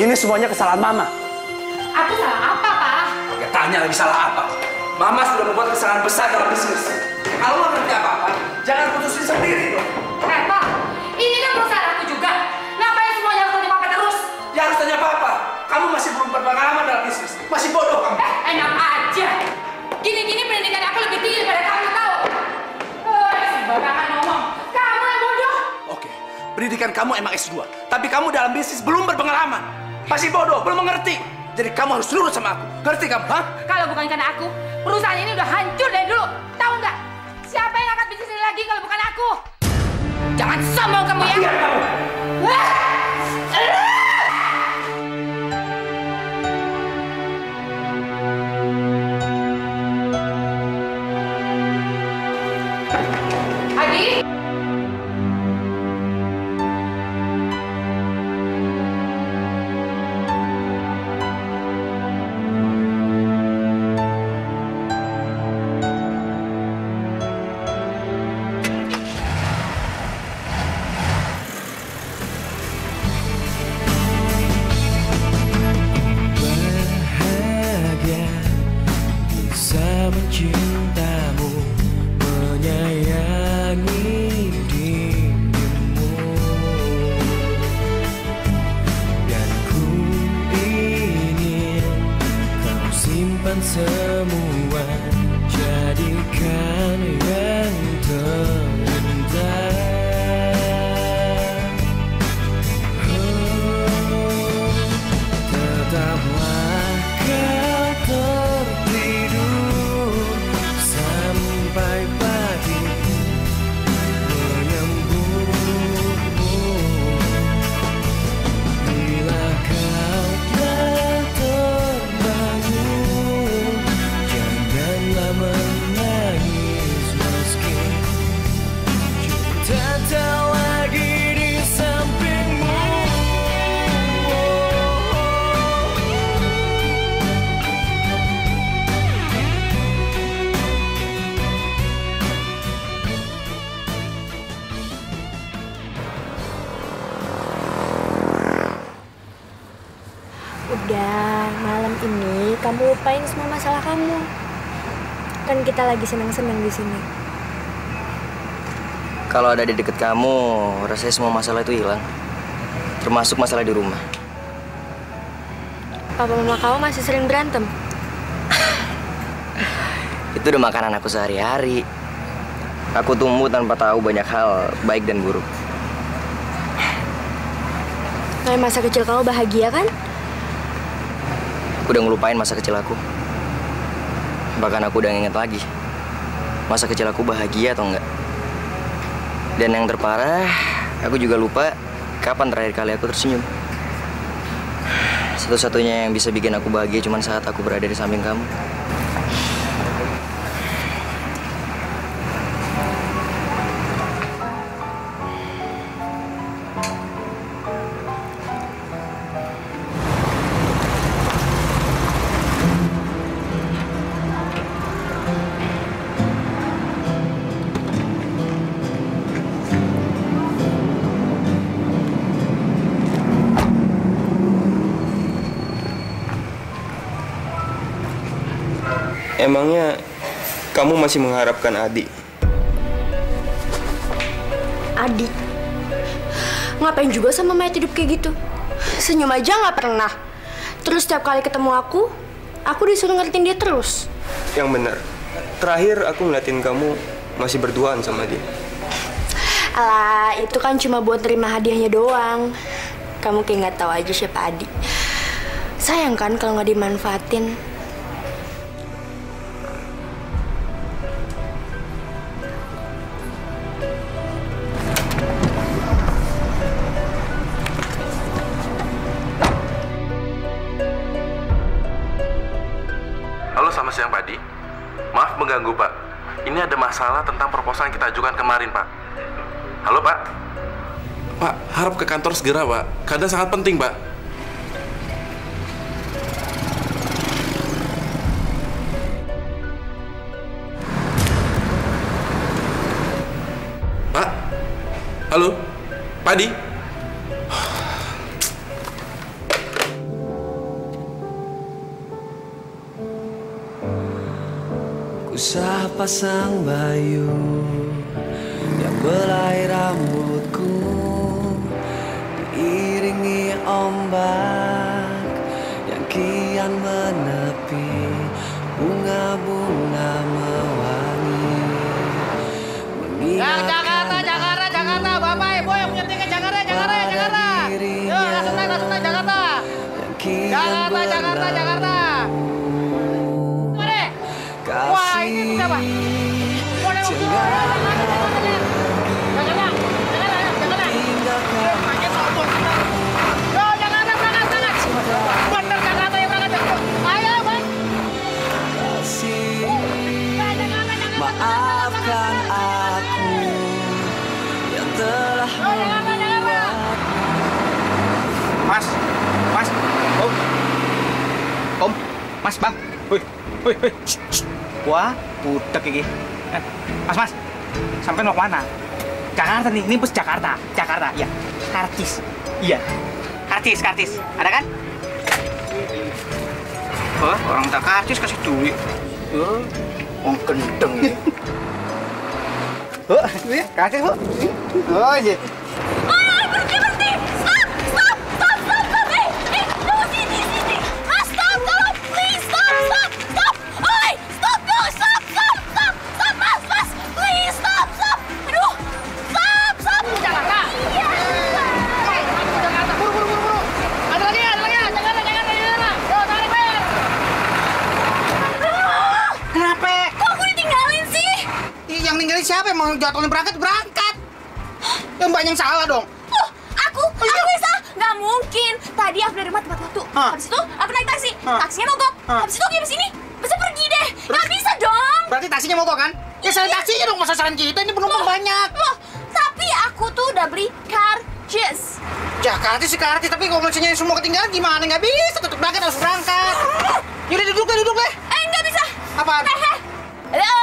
Ini semuanya kesalahan Mama. Aku salah apa, Pak? Ya, tanya lagi salah apa. Mama sudah membuat kesalahan besar dalam bisnis. Kalau nggak ngerti apa-apa, jangan putusin sendiri dong. Eh, Pak, ini kan perusahaan aku juga. Ngapain semuanya harus tanya Papa terus? Ya harus tanya Papa. Kamu masih belum berpengalaman dalam bisnis. Masih bodoh kamu. Eh, enak aja. Gini-gini pendidikan aku lebih tinggi daripada kamu, tahu? Sembarangan ngomong. Kamu yang bodoh. Oke, pendidikan kamu emang S2. Tapi kamu dalam bisnis belum berpengalaman. Masih bodoh, belum mengerti. Jadi kamu harus nurut sama aku. Ngerti kamu, ha? Kalau bukan karena aku, perusahaan ini udah hancur dari dulu. Tahu nggak? Siapa yang akan bisnis ini lagi kalau bukan aku? Jangan sombong kamu ya. Biar kamu. Semua jadikan yang terindah. Oh, tetaplah kau tertidur sampai pagi menyambutmu. Bila kau telah terbangun, menangis meski cinta tak lagi di sampingmu. Udah, malam ini kamu lupain semua masalah kamu. Kan kita lagi senang-senang di sini. Kalau ada di dekat kamu, rasanya semua masalah itu hilang. Termasuk masalah di rumah. Papa mama kamu masih sering berantem? Itu udah makanan aku sehari-hari. Aku tumbuh tanpa tahu banyak hal baik dan buruk. Nah, masa kecil kamu bahagia kan? Aku udah ngelupain masa kecil aku. Bahkan aku udah inget lagi masa kecil aku bahagia atau enggak. Dan yang terparah, aku juga lupa kapan terakhir kali aku tersenyum. Satu-satunya yang bisa bikin aku bahagia cuma saat aku berada di samping kamu. Emangnya kamu masih mengharapkan Adi? Adi? Ngapain juga sama mayat hidup kayak gitu? Senyum aja nggak pernah. Terus setiap kali ketemu aku disuruh ngertiin dia terus. Yang benar, terakhir aku ngeliatin kamu masih berduaan sama dia. Alah, itu kan cuma buat terima hadiahnya doang. Kamu kayak nggak tahu aja siapa Adi. Sayang kan kalau nggak dimanfaatin. Mengganggu, Pak. Ini ada masalah tentang proposal yang kita ajukan kemarin, Pak. Halo, Pak. Pak, harap ke kantor segera, Pak. Keadaan sangat penting, Pak. Pak? Halo? Pak Adi? Usah pasang bayu yang belai rambutku, diiringi ombak yang kian menepi, bunga-bunga mewangi. Jakarta, Bapak Ibu yang menyetirnya Jakarta. Yo, langsung naik Jakarta. Jakarta. Wah, ini siapa? Boleh maafkan aku yang telah Mas, Om, Mas, Bang. Wih. Wah, budek iki. Mas, sampai mau mana? Jakarta nih, ini bus Jakarta, iya. Karcis, ada kan? Wah, orang tak karcis kasih duit. Wong gendeng ya. Oh, ini karcis, Bu. Oh, iya. Siapa yang mau jatuhin berangkat? Ya mbak yang salah dong. Loh, aku bisa? Gak mungkin. Tadi aku dari rumah tepat waktu. Habis itu aku naik taksi. Taksinya mogok. Habis itu aku di sini. Bisa pergi deh. Gak bisa dong. Berarti taksinya mogok kan? Ya salah taksinya dong. Masa saran kita ini penumpang banyak. Loh, tapi aku tuh udah beli karcis. Ya karcis karcis. Tapi kalau mesinnya semua ketinggalan gimana? Gak bisa. Tutup berangkat harus berangkat. Yaudah duduk deh. Gak bisa. Apaan? Halo.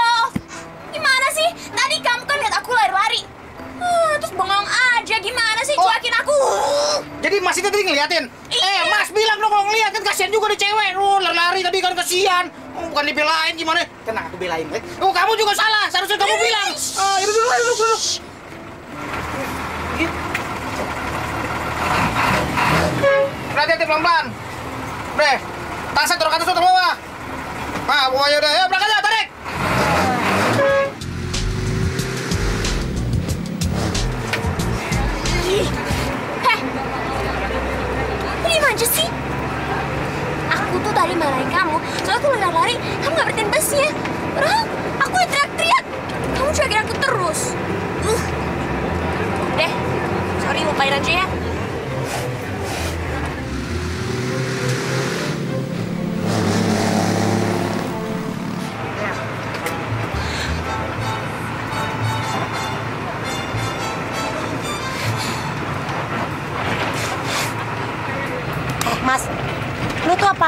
Gimana sih? Tadi kamu kan lihat aku lari-lari. Terus bengong aja. Gimana sih cuekin aku? Jadi Mas itu tadi ngeliatin? Iya. Mas bilang dong kalau ngeliat. Kan kasihan juga di cewek. Lari-lari tadi kan kasihan. Bukan dibelain gimana. Tenang, aku belain. Kamu juga salah. Seharusnya kamu bilang. Duduk. Hati-hati pelan-pelan. Udah. Tasnya taruh ke atas, taruh bawah. Yaudah. Ayo, berangkat aja. Tarik. Aja sih. Aku tuh tadi marahin kamu, soalnya aku lari-lari, kamu gak berhentiin busnya. Padahal aku yang teriak-teriak, kamu cuekin aku terus. Deh, sorry lupain aja ya.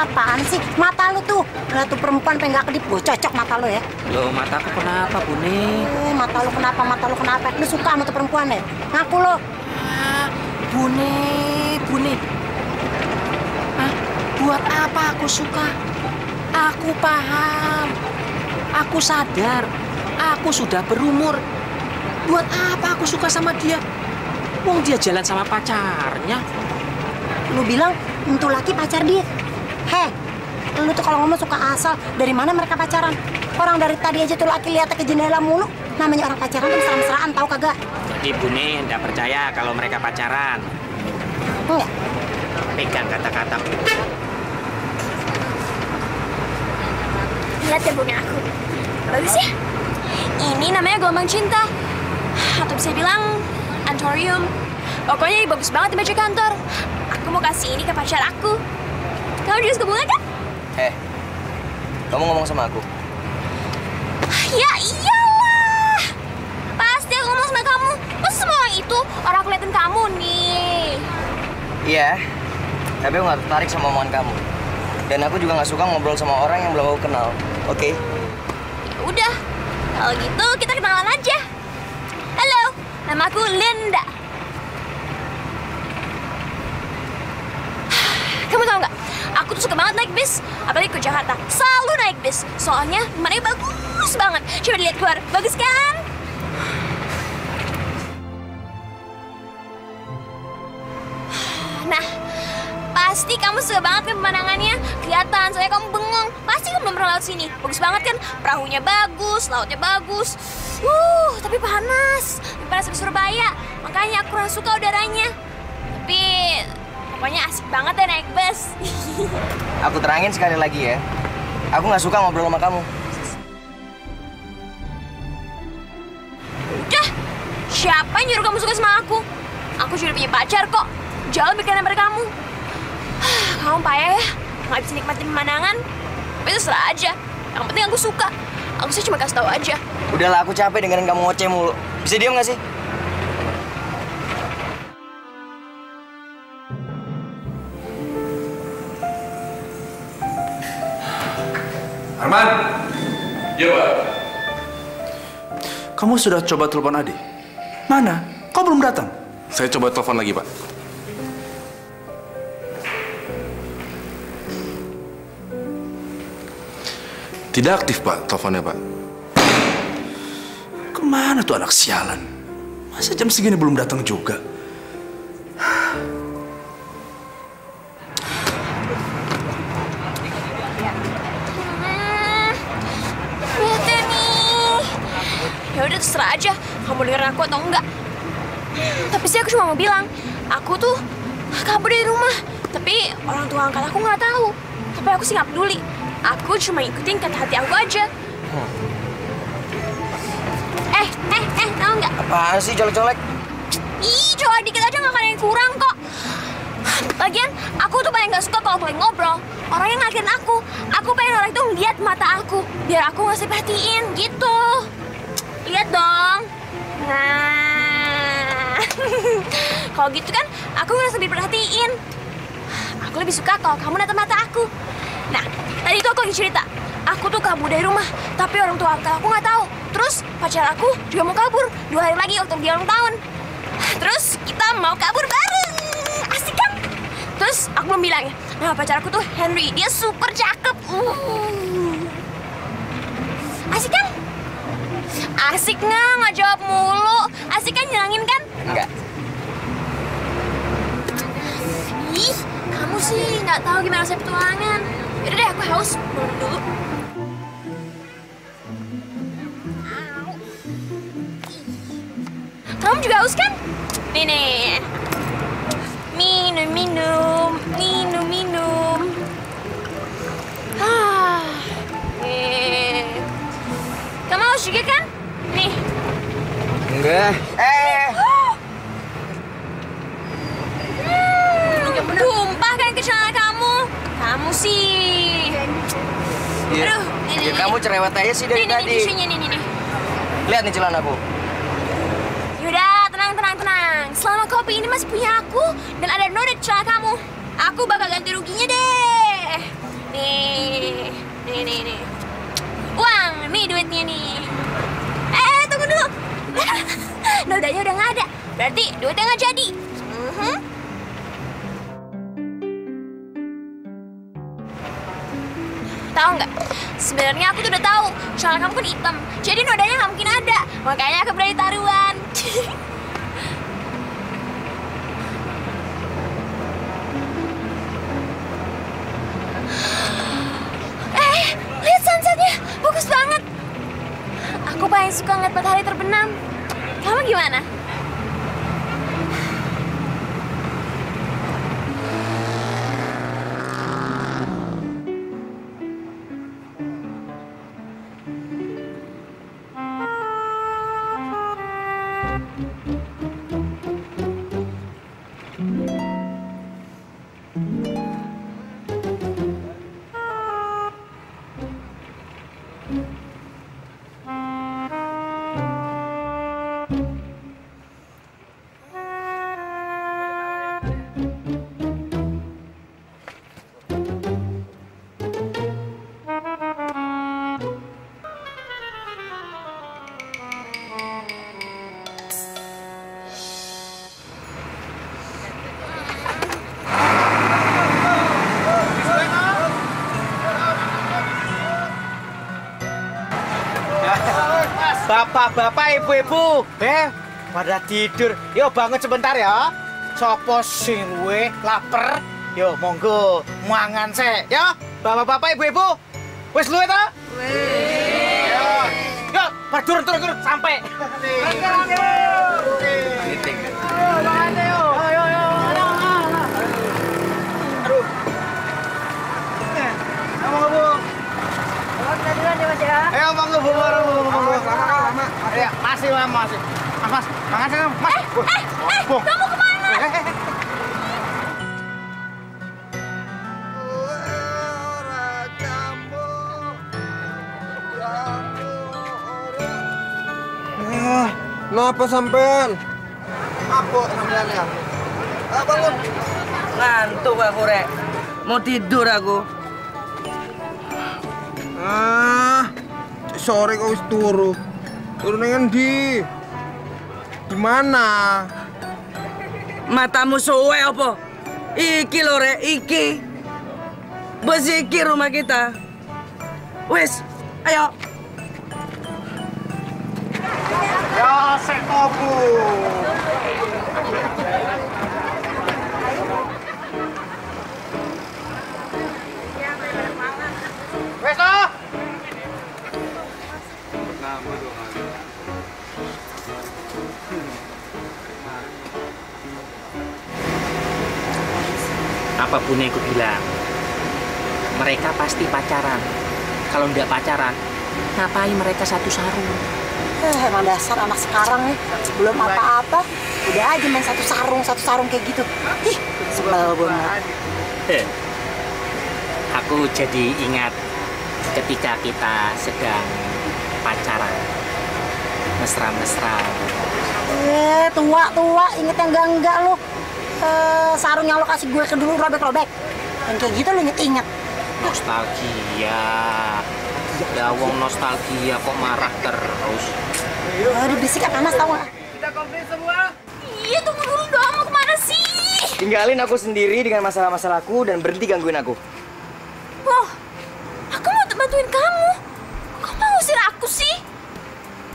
Apaan sih? Mata lu tuh. Lah tuh perempuan pengen gak kedip. Gue cocok mata lu ya. Loh, mata aku kenapa, Buni? Mata lu kenapa? Lu suka sama tuh perempuan ya? Ngaku lu. Buni. Buat apa aku suka? Aku paham. Aku sadar. Aku sudah berumur. Buat apa aku suka sama dia? Wong dia jalan sama pacarnya. Lu bilang, itu laki pacar dia. Heh, lu tuh kalau ngomong suka asal. Dari mana mereka pacaran? Orang dari tadi aja tuh laki lihat ke jendela mulu. Namanya orang pacaran tuh mesra-mesraan, tau kagak? Jadi Buni nggak percaya kalau mereka pacaran. Enggak. Pegang kata-kata. Lihat ya Buni aku. Bagus ya? Ini namanya gelombang cinta. Atau bisa bilang antorium. Pokoknya ini bagus banget di meja kantor. Aku mau kasih ini ke pacar aku. Kamu juga suka bunga kan? Kamu ngomong sama aku? Ya iyalah. Pasti aku ngomong sama kamu. Masa semua orang itu orang kelihatan kamu nih. Iya. Tapi aku gak tertarik sama omongan kamu. Dan aku juga gak suka ngobrol sama orang yang belum aku kenal. Oke? Udah. Kalau gitu kita kenalan aja. Halo, nama aku Linda. Kamu tau gak? Aku tuh suka banget naik bis, apalagi ke Jakarta. Selalu naik bis, soalnya pemandangannya bagus. bagus banget. Coba lihat keluar, bagus kan? Nah, pasti kamu suka banget kan pemandangannya. Kelihatan, soalnya kamu bengong. Pasti kamu belum pernah laut sini. Bagus banget kan? Perahunya bagus, lautnya bagus. Tapi panas. Panas di Surabaya. Makanya aku kurang suka udaranya. Tapi pokoknya asik banget ya naik bus. Aku terangin sekali lagi ya. Aku nggak suka ngobrol sama kamu. Udah, siapa yang nyuruh kamu suka sama aku? Aku sudah punya pacar kok. Jauh pikiran dari kamu. Kamu payah ya, nggak bisa nikmatin pemandangan. Tapi terserah aja, yang penting aku suka. Aku sih cuma kasih tahu aja. Udahlah, aku capek dengerin kamu ngoceh mulu. Bisa diam nggak sih? Arman! Iya, Pak. Kamu sudah coba telepon Adi? Mana? Kau belum datang? Saya coba telepon lagi, Pak. Tidak aktif, Pak, teleponnya, Pak. Kemana tuh anak sialan? Masa jam segini belum datang juga? Bete nih. Ya udah terserah aja, kamu dengerin aku atau enggak. Tapi sih aku cuma mau bilang, aku tuh kabur dari rumah. Tapi orang tua angkat aku nggak tahu. Tapi aku sih nggak peduli. Aku cuma ikutin kata hati aku aja. Tau nggak? Apaan sih colek-colek? Ih, coba dikit aja nggak ada yang kurang kok. Lagian, aku tuh paling nggak suka kalau paling ngobrol. Orangnya ngagetin aku. Aku pengen orang itu ngeliat mata aku. Biar aku ngasih perhatiin, gitu. Lihat dong. Nah. Kalau gitu kan, aku ngerasa diperhatiin. Aku lebih suka kalau kamu natap mata aku. Nah, tadi tuh aku lagi cerita, aku tuh kabur dari rumah, tapi orang tua aku nggak tahu. Terus pacar aku juga mau kabur, 2 hari lagi waktu dia ulang tahun. Terus kita mau kabur bareng, asik kan? Terus aku belum bilang ya, nah pacar aku tuh Henry, dia super cakep. Asik kan? Asik nggak jawab mulu, asik kan nyelangin kan? Enggak. Ih, kamu sih nggak tahu gimana saya petualangan. Yaudah deh, aku haus. Minum dulu. Kamu juga haus kan? Nih, nih. Minum. Nih. Kamu haus juga kan? Nih. Enggak. Tumpah kan ke sana kamu. Kamu sih. Aduh, ini. Kamu cerewet aja sih dari tadi. Ini. Lihat nih celanaku. Yaudah, tenang. Selama kopi ini masih punya aku dan ada noda di celana kamu. Aku bakal ganti ruginya deh. Nih. Uang, nih duitnya nih. Tunggu dulu. Nodanya udah nggak ada. Berarti duitnya nggak jadi. Tahu nggak? Sebenarnya aku tuh udah tahu soal kamu kan hitam, jadi nodanya nggak mungkin ada, makanya aku berani taruhan. Lihat sunsetnya, bagus banget. Aku paling suka ngeliat matahari terbenam. Kamu gimana? Bapak-bapak, ibu-ibu, pada tidur. Yo bangun sebentar ya. Sopo sing we lapar. Yo monggo mangan sek. Yo bapak-bapak, ibu-ibu. Wis luwe ta? Wis. Yo. Yo, turun sampai. Ayo monggo Bu, lama. Ya, masih. Mas, makan saya, Mas. Kamu kemana? Kenapa sampean? Mabuk sampean ya? Apa lu? Ngantuk aku, Rek. Mau tidur aku. Sore kau turu. Turunnya di mana? Matamu soe apa? Iki lho, Rek, iki. Bos iki rumah kita. Wis, ayo. Ya sekobu. Wis toh? Apapun yang aku bilang, mereka pasti pacaran. Kalau nggak pacaran, ngapain mereka satu sarung? Emang dasar anak sekarang nih, belum apa-apa, udah aja main satu sarung kayak gitu. Ih, sebel banget. Aku jadi ingat ketika kita sedang pacaran, mesra-mesra. Tua, inget yang enggak lo. Sarung yang lo kasih gue ke dulu robek-robek. Dan kayak gitu lo inget-inget. Nostalgia. Dawong nostalgia kok marah terus. Aduh, bisik kan Mas tau gak? Kita komplain semua. Iya, tunggu dulu dong, mau kemana sih? Tinggalin aku sendiri dengan masalah-masalahku dan berhenti gangguin aku. Wah, aku mau bantuin kamu. Kok mau usir aku sih?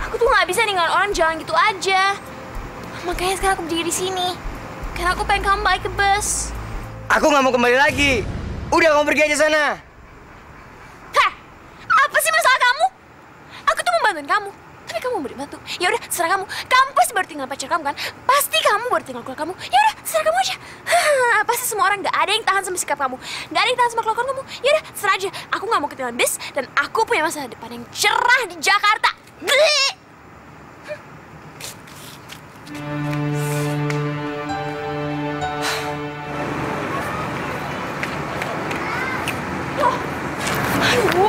Aku tuh gak bisa ninggalin orang jalan gitu aja. Makanya sekarang aku berdiri di sini. Karena aku pengen kamu balik ke bus. Aku nggak mau kembali lagi. Udah, kamu pergi aja sana. Hah? Apa sih masalah kamu? Aku tuh mau bantuin kamu, tapi kamu mau dibantu. Ya udah, serah kamu. Kamu pasti baru tinggal pacar kamu kan? Pasti kamu baru tinggal keluar kamu. Ya udah, serah kamu aja. Pasti semua orang nggak ada yang tahan sama sikap kamu. Nggak ada yang tahan sama kelakuan kamu. Ya udah, serah aja. Aku nggak mau ketinggalan bus dan aku punya masa depan yang cerah di Jakarta.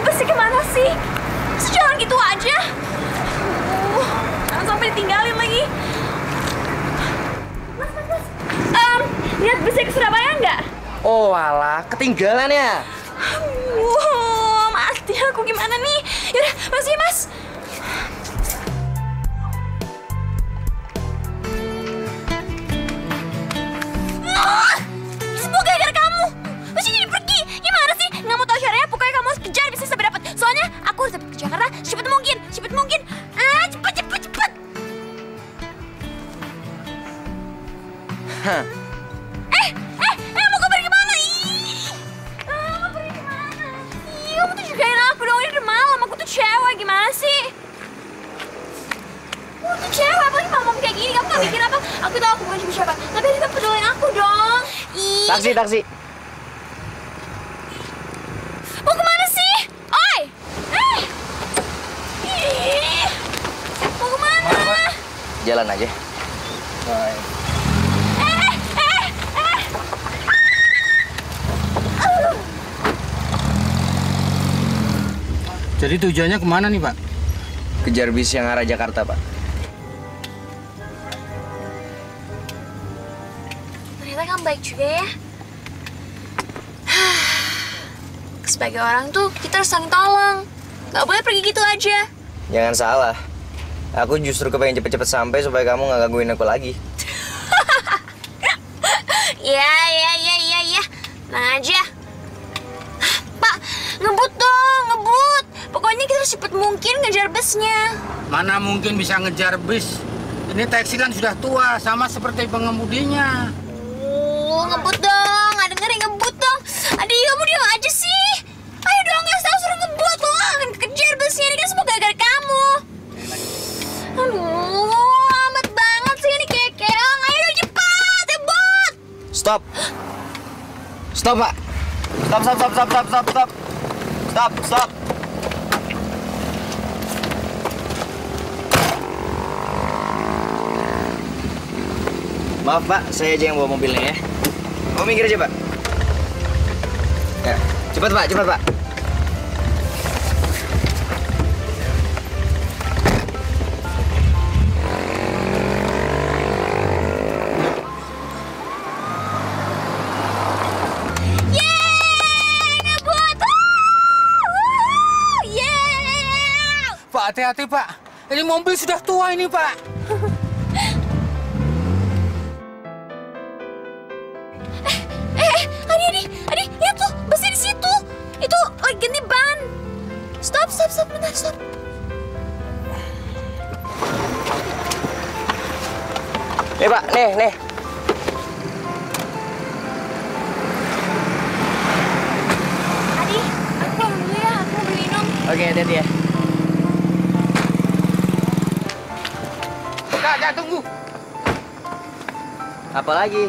Busnya kemana sih? Masa jalan gitu aja? Jangan sampai ditinggalin lagi. Mas. Lihat busnya ke Surabaya nggak? Oh alah, ketinggalan ya? Mati aku gimana nih? Yaudah, masukin Mas. Semua gara-gara kamu. Masih jadi pergi. Gimana sih? Nggak mau tahu caranya, pokoknya kamu harus kejar bisa sampai dapat. Soalnya aku harus dapat ke Jakarta cepet mungkin. Cepet. Mau pergi kemana? Mau pergi kemana? Kamu tuh jugain aku dong, ini udah malam. Aku tuh cewek, gimana sih? Aku tuh cewek, apalagi malam kayak gini. Kamu nggak mikir apa? Aku tahu aku bukan siapa-siapa, tapi juga pedulin aku dong. Taksi. Mau kemana sih? Oi! Mau kemana? Mama. Jalan aja. Bye. Jadi tujuannya kemana nih, Pak? Kejar bis yang arah Jakarta, Pak. Ternyata kamu baik juga ya. Sebagai orang tuh, kita harus saling tolong. Gak boleh pergi gitu aja. Jangan salah. Aku justru kepengen cepet-cepet sampai supaya kamu gak gangguin aku lagi. Ya. Nah aja. Pak, ngebut dong, ngebut. Pokoknya kita harus cepet mungkin ngejar busnya. Mana mungkin bisa ngejar bis. Ini taksi kan sudah tua, sama seperti pengemudinya. Oh, ngebut dong. Nggak dengerin ngebut dong. Adik, kamu diam aja sih. Ayo dong, nggak tahu suruh ngebut. Lo akan kejar busnya. Ini kan semua gara-gara kamu. Aduh, amat banget sih ini kekeong. Ayo dong, cepat, ngebut. Stop. Stop, Pak. Stop, stop, stop, stop, stop, stop, stop. Stop, stop. Maaf, Pak. Saya aja yang bawa mobilnya, ya. Mau minggir aja, Pak. Ya. Cepat, Pak. Cepat, Pak. Yeay! Ngebut! Wuh! Yeah! Pak, hati-hati, Pak. Ini mobil sudah tua ini, Pak. Nih, Pak, nih, nih. Adi, aku pulang dulu ya, aku beli minum. Oke, hati-hati ya. Kak, tunggu. Apa lagi?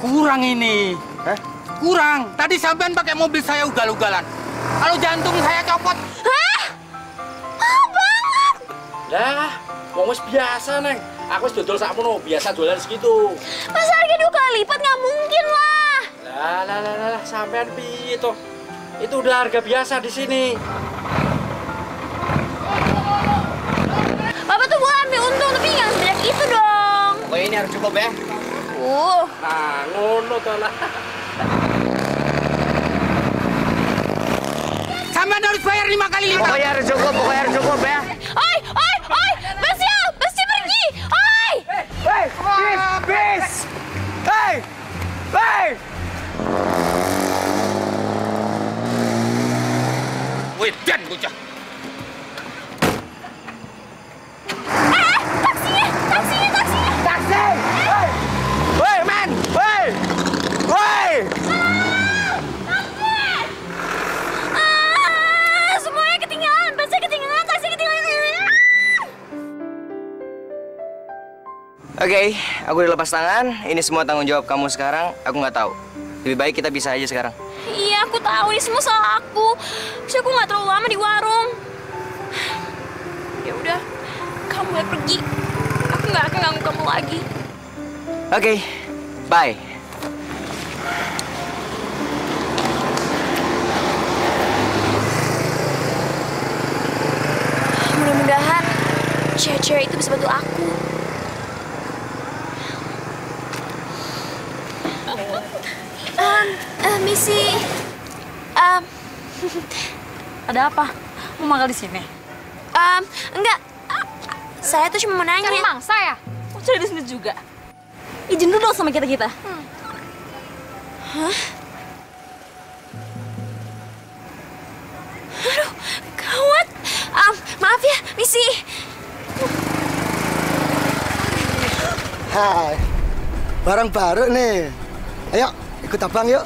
Kurang ini. Hah? Kurang. Tadi sampean pakai mobil saya ugal-ugalan. Kalau jantung saya copot. Hah? Mahal banget. Lah, wis biasa, Neng. Aku dodol sakmono, biasa dolan segitu. Mas harga 2 kali lipat nggak mungkin lah. Lah, sampean piye toh? Itu udah harga biasa di sini. Bapak tuh boleh ambil untung, tapi nggak sebanyak itu dong. Oh, ini harus cukup ya. Nah, ngono toh lah. Sampean harus bayar 5 kali lipat. Pokoknya harus cukup ya. Oi, Mas. Bis! Hei! Hei! Wedan bocah. Taksinya! Taksi! Hei! Woi, men! Woi! Woi! Taksi! Semuanya ketinggalan, busnya ketinggalan, taksi ketinggalan. Oke, aku udah lepas tangan. Ini semua tanggung jawab kamu sekarang. Aku nggak tahu. Lebih baik kita bisa aja sekarang. Iya, aku tahu. Ini semua salah aku. Terus aku nggak terlalu lama di warung. Ya udah, kamu boleh pergi. Aku nggak akan ganggu kamu lagi. Oke, bye. Mudah-mudahan cewek-cewek itu bisa bantu aku. Missy, ada apa? Mau makan di sini? Enggak. Saya tuh cuma mau nanya. Cari mangsa ya? Mau cari di sini juga? Izin dulu dong sama kita-kita. Hah? Aduh, gawat. Maaf ya, Missy. Hai, barang baru nih. Ayo, ikut abang yuk.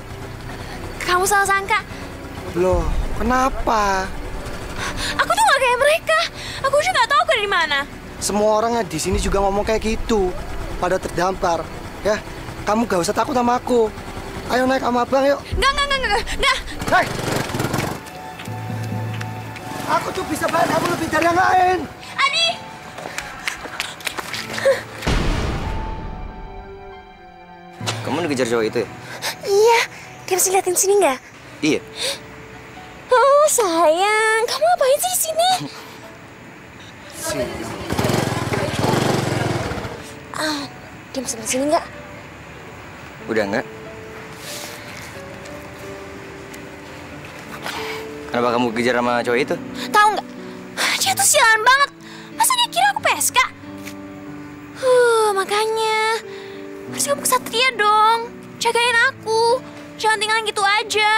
Kamu salah sangka. Loh, kenapa? Aku tuh nggak kayak mereka. Aku juga nggak tahu aku dari mana. Semua orang di sini juga ngomong kayak gitu. Pada terdampar. Ya, kamu gak usah takut sama aku. Ayo naik sama abang yuk. Nggak. Hei! Aku tuh bisa bantu kamu lebih dari yang lain. Adi! Kamu dikejar cowok itu ya? Iya. Dia masih liatin sini nggak? Iya. Oh sayang, kamu ngapain sih di sini? Dia masih di sini nggak? Udah nggak. Kenapa kamu kejar sama cowok itu? Tahu nggak? Dia tuh sialan banget. Masa dia kira aku PSK? Makanya harus kamu kesatria dong. Jagain aku. Jangan tinggalin gitu aja.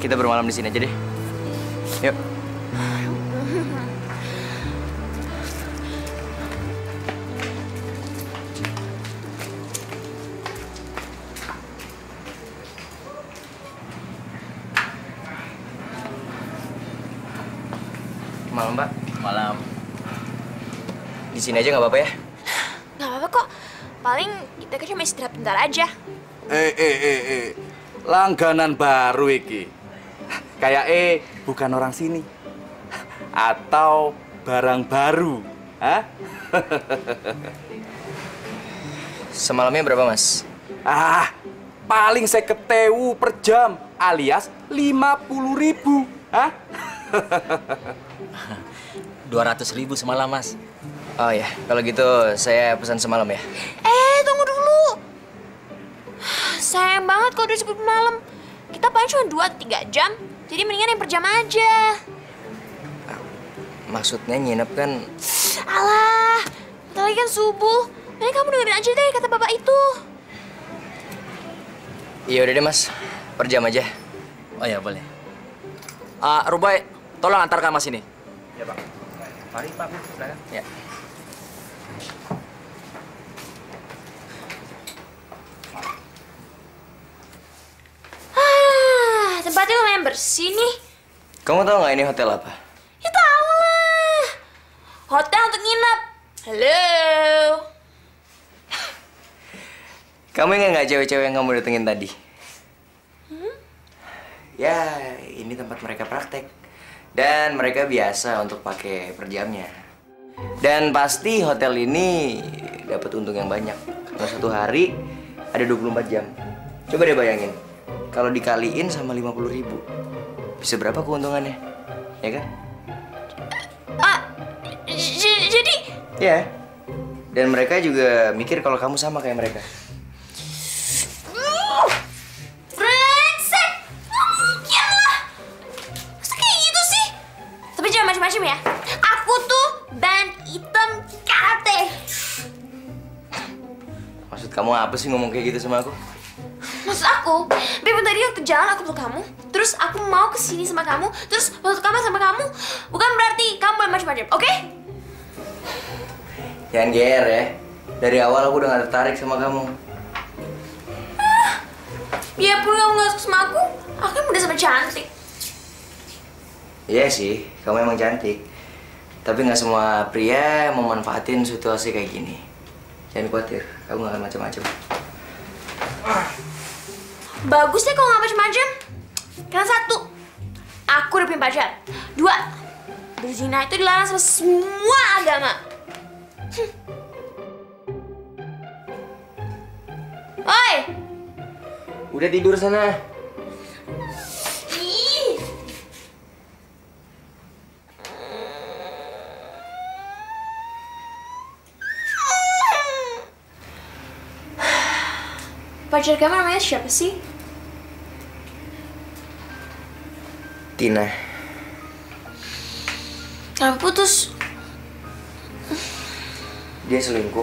kita bermalam di sini aja deh. Yuk. Malam, Mbak. Malam. Di sini aja nggak apa-apa ya? Nggak apa-apa kok. Paling kita kan cuma istirahat bentar aja. Eh. Langganan baru iki. Kayak bukan orang sini. Atau barang baru. Hah? Semalamnya berapa, Mas? Paling 50.000 per jam. Alias 50.000. Hah? 200.000 semalam, Mas. Oh ya, kalau gitu saya pesan semalam ya. Tunggu dulu. Sayang banget kalau udah sebut malam. Kita paling cuma 2-3 jam. Jadi mendingan yang per jam aja. Maksudnya nginep kan? Alah, nanti lagi kan subuh. Mending kamu dengerin aja deh kata bapak itu. Iya udah deh, Mas. Per jam aja. Oh ya, boleh. Rubai, tolong antarkan Mas ini. Ya, Pak. Mari, Pak. Silakan. Ya. Tempatnya lumayan bersih nih. Kamu tahu nggak ini hotel apa? Ya tahu lah. Hotel untuk nginep. Halo. Kamu ingat nggak cewek-cewek yang kamu datengin tadi? Ya, ini tempat mereka praktek. Dan mereka biasa untuk pakai per jamnya. Dan pasti hotel ini dapat untung yang banyak. Kalau satu hari ada 24 jam. Coba deh bayangin. Kalau dikaliin sama 50.000. Bisa berapa keuntungannya? Ya kan? Jadi? Ya. Dan mereka juga mikir kalau kamu sama kayak mereka. Ya, aku tuh ban hitam karate. Maksud kamu apa sih ngomong kayak gitu sama aku? Maksud aku, Beb, tadi waktu jalan aku peluk kamu, terus aku mau kesini sama kamu, terus waktu kamar sama kamu, bukan berarti kamu boleh macam-macam, oke? Jangan GR ya, dari awal aku udah gak tertarik sama kamu. Biarpun kamu gak suka sama aku kan udah sama cantik. Iya sih, kamu emang cantik. Tapi nggak semua pria memanfaatin situasi kayak gini. Jangan khawatir, kamu nggak akan macam-macam. Bagus deh kalau nggak macam-macam. Karena satu, aku udah punya pacar. Dua, berzina itu dilarang sama semua agama. Oi! Udah tidur sana. Pacar kamu namanya siapa sih? Tina. Kenapa putus? Dia selingkuh.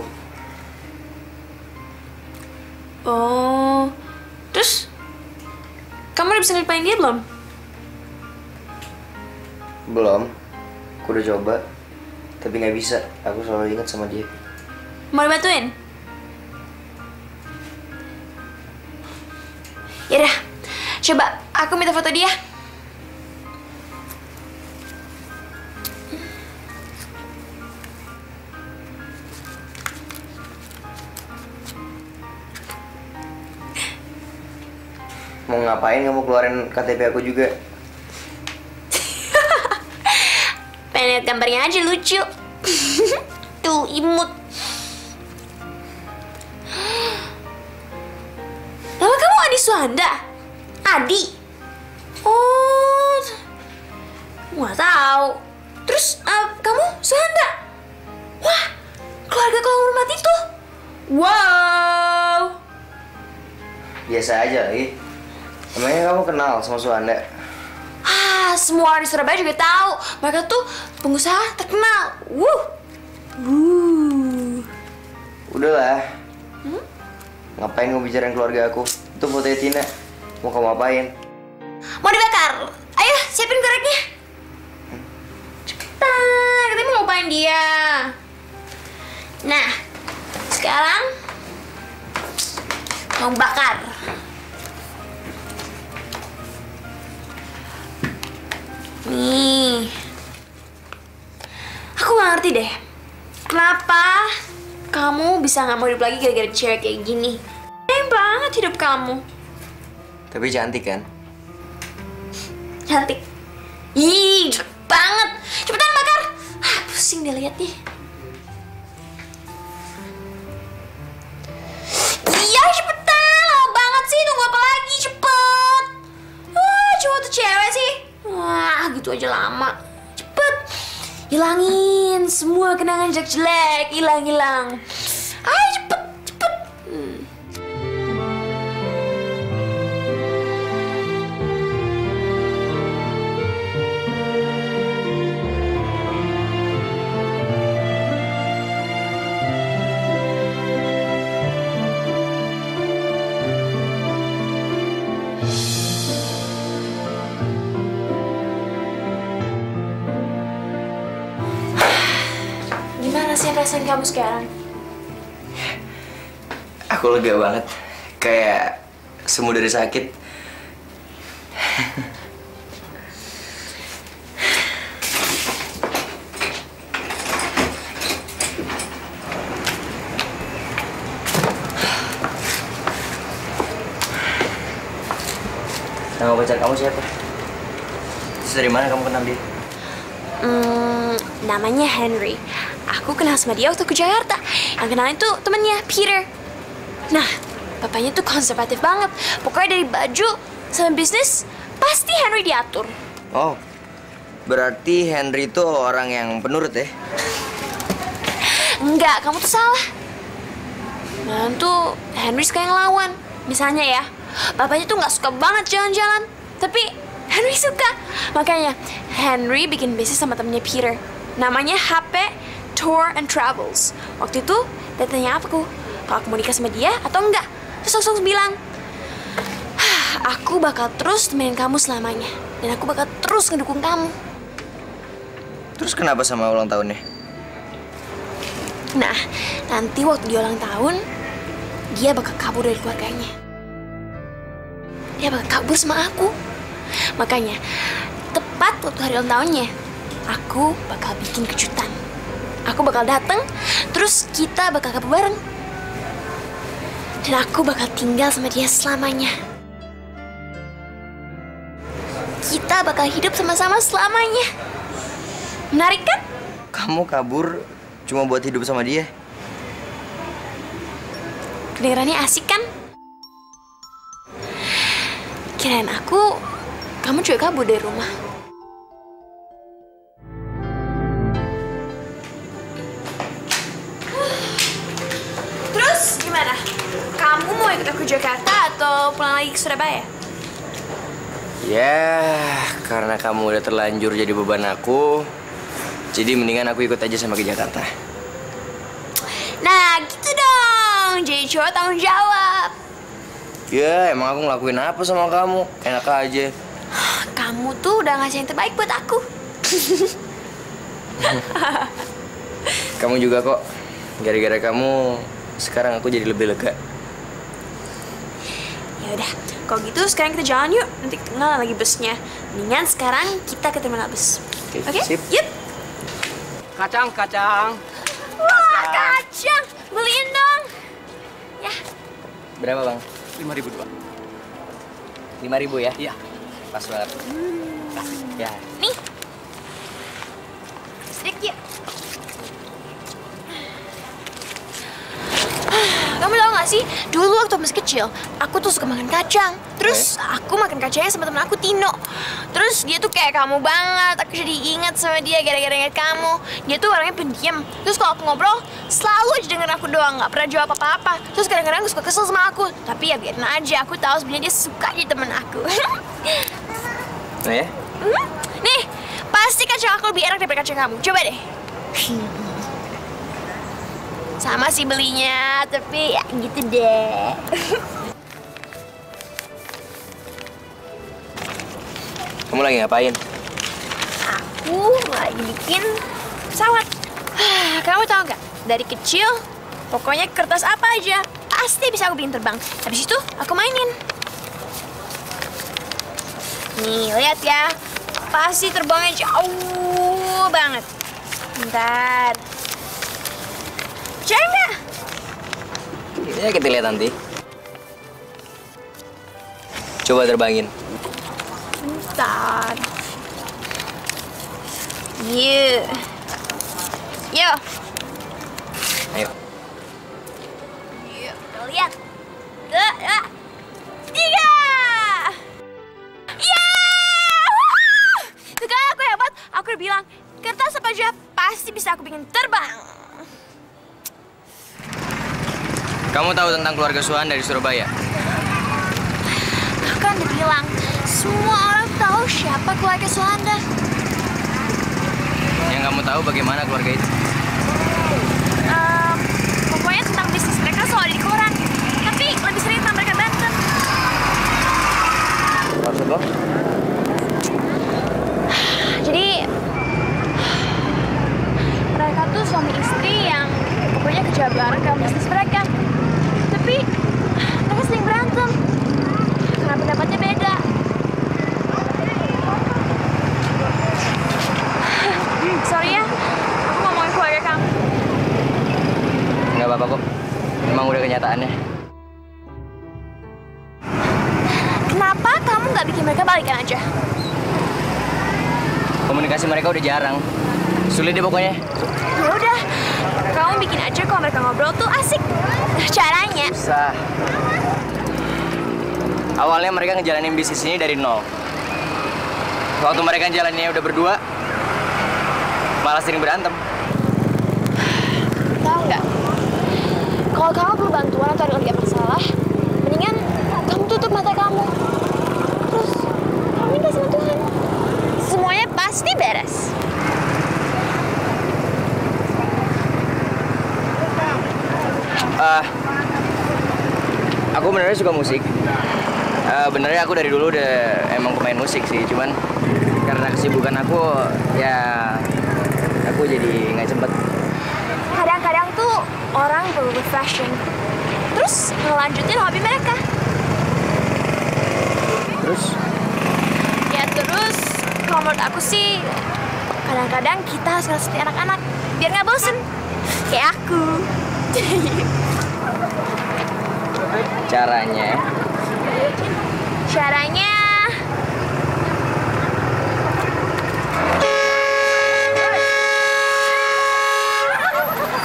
Oh, terus kamu udah bisa ngelipain dia belum? Belum. Aku udah coba, tapi nggak bisa. Aku selalu ingat sama dia. Mau dibantuin? Yaudah, coba aku minta foto dia. Mau ngapain kamu keluarin KTP aku juga? Pengen lihat gambarnya aja, lucu. Tuh, imut. Suhanda? Adi? Oh, nggak tahu. Terus kamu Suhanda? Wah, keluarga konglomerat itu? Wow. Biasa aja lagi. Emangnya kamu kenal sama Suhanda? Semua orang di Surabaya juga tahu. Mereka tuh pengusaha terkenal. Udahlah. Ngapain ngebicarain keluarga aku? Itu fotonya Tina. Mau kamu apain? Mau dibakar? Ayo, siapin goreknya. Cepetan, kita mau ngupain dia. Nah, sekarang mau bakar. Nih, aku gak ngerti deh, kenapa kamu bisa gak mau hidup lagi gara-gara cewek kayak gini. Keren banget hidup kamu. Tapi cantik kan? Cantik. Ih, jelek banget. Cepetan bakar. Ah, pusing deh lihat nih. Iya, cepetan. Lama banget sih, tunggu apa lagi? Cepet. Wah, cowok tuh cewek sih. Wah, gitu aja lama. Cepet. Hilangin semua kenangan jelek-jelek. Hilang-hilang. Ayo cepet, cepet. Perasaan kamu sekarang? Aku lega banget, kayak sembuh dari sakit. Nama pacar kamu siapa? Terus dari mana kamu kenal dia? Namanya Henry. Aku kenal sama dia waktu ke Jakarta. Yang kenalin tuh temennya, Peter. Nah, papanya tuh konservatif banget. Pokoknya dari baju sama bisnis, pasti Henry diatur. Oh, berarti Henry tuh orang yang penurut ya? Enggak, kamu tuh salah. Malah tuh Henry suka yang ngelawan. Misalnya ya, papanya tuh nggak suka banget jalan-jalan. Tapi Henry suka. Makanya Henry bikin bisnis sama temennya Peter. Namanya HP Tour and Travels. Waktu itu dia tanya aku kalau aku mau nikah sama dia atau enggak. Terus langsung bilang, aku bakal terus temenin kamu selamanya. Dan aku bakal terus ngedukung kamu. Terus kenapa sama ulang tahunnya? Nah, nanti waktu dia ulang tahun, dia bakal kabur dari keluarganya. Dia bakal kabur sama aku. Makanya, tepat waktu hari ulang tahunnya, aku bakal bikin kejutan. Aku bakal datang, terus kita bakal kabur bareng. Dan aku bakal tinggal sama dia selamanya. Kita bakal hidup sama-sama selamanya. Menarik kan? Kamu kabur cuma buat hidup sama dia? Kedengarannya asik kan? Kirain aku, kamu juga kabur dari rumah. Jakarta atau pulang lagi ke Surabaya? Ya, karena kamu udah terlanjur jadi beban aku, jadi mendingan aku ikut aja sama ke Jakarta. Nah, gitu dong. Jadi cowok tanggung jawab. Ya, emang aku ngelakuin apa sama kamu? Enak aja. Kamu tuh udah ngasih yang terbaik buat aku. Kamu juga kok. Gara-gara kamu, sekarang aku jadi lebih lega. Yaudah, kalau gitu sekarang kita jalan yuk. Nanti ketinggalan lagi busnya. Mendingan sekarang kita ke terminal bus. Oke? Sip. Yuk. Kacang, kacang. Wah, kacang. Beliin dong. Ya. Berapa, Bang? 5.000 doang. 5.000 ya? Iya. Pas banget. Ya. Nih. Sedikit. Kamu tau gak sih, dulu waktu masih kecil, aku tuh suka makan kacang. Terus aku makan kacangnya sama temen aku, Tino. Terus dia tuh kayak kamu banget, aku jadi ingat sama dia gara-gara ingat kamu. Dia tuh orangnya pendiam. Terus kalau aku ngobrol, selalu aja denger aku doang, gak pernah jawab apa-apa. Terus kadang-kadang aku suka kesel sama aku. Tapi ya biarin aja, aku tahu sebenarnya dia suka jadi temen aku. Nah ya? Nih, pasti kacang aku lebih enak daripada kacang kamu. Coba deh. Sama sih belinya, tapi ya gitu deh. Kamu lagi ngapain? Aku lagi bikin pesawat. Kamu tahu nggak? Dari kecil, pokoknya kertas apa aja pasti bisa aku bikin terbang. Habis itu aku mainin. Nih, lihat ya. Pasti terbangnya jauh banget. Bentar. Percaya nggak? Ya, kita lihat nanti. Coba terbangin. Bentar. Yuk. Yuk. Ayo. Yuk, kita lihat. 2, 3. Yeay! Tuh kan aku hebat. Aku udah bilang, kertas apa aja pasti bisa aku bikin terbang. Kamu tahu tentang keluarga Suhan dari Surabaya? Aku kan udah bilang, semua orang tahu siapa keluarga Suhanda. Yang kamu tahu bagaimana keluarga itu? Pokoknya tentang bisnis mereka soal di koran. Tapi lebih sering tentang mereka berantem. Maksud lo? Jadi, mereka tuh suami istri yang pokoknya kerja bareng dalam bisnis mereka. Tapi, mereka sering berantem. Karena pendapatnya beda. Sorry ya, aku ngomongin keluarga kamu. Nggak apa-apa kok, emang udah kenyataannya. Kenapa kamu nggak bikin mereka balikan aja? Komunikasi mereka udah jarang. Sulit deh pokoknya. Ya udah, kamu bikin aja kalau mereka ngobrol tuh asik. Caranya. Susah. Awalnya mereka ngejalanin bisnis ini dari nol. Waktu mereka jalaninnya udah berdua, malah sering berantem. Tahu nggak? Kalau kamu perlu bantuan atau ada ngerjain masalah, mendingan kamu tutup mata kamu. Terus kamu minta sama Tuhan. Semuanya pasti beres. Aku benernya suka musik. Benernya aku dari dulu udah emang pemain musik sih, cuman karena kesibukan aku, ya aku jadi nggak sempet. Kadang-kadang tuh orang perlu refreshing, terus ngelanjutin hobi mereka. Terus? Ya terus, kalau menurut aku sih, kadang-kadang kita harus ngasih anak-anak, biar nggak bosen. Kayak aku. Caranya? Caranya gila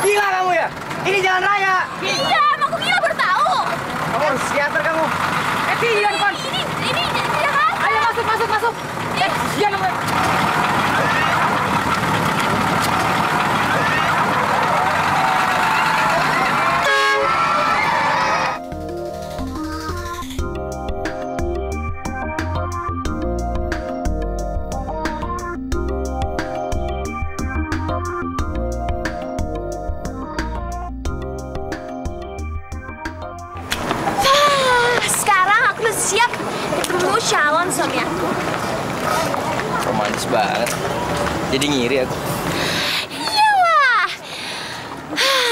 kamu ya? Ini jalan raya. Iya, emang aku gila baru tahu. Kamu harus psikiater kamu. Pilihan kon. Ini jalan. Ayo masuk. Jangan kamu. Romantis banget, jadi ngiri aku. Iyalah,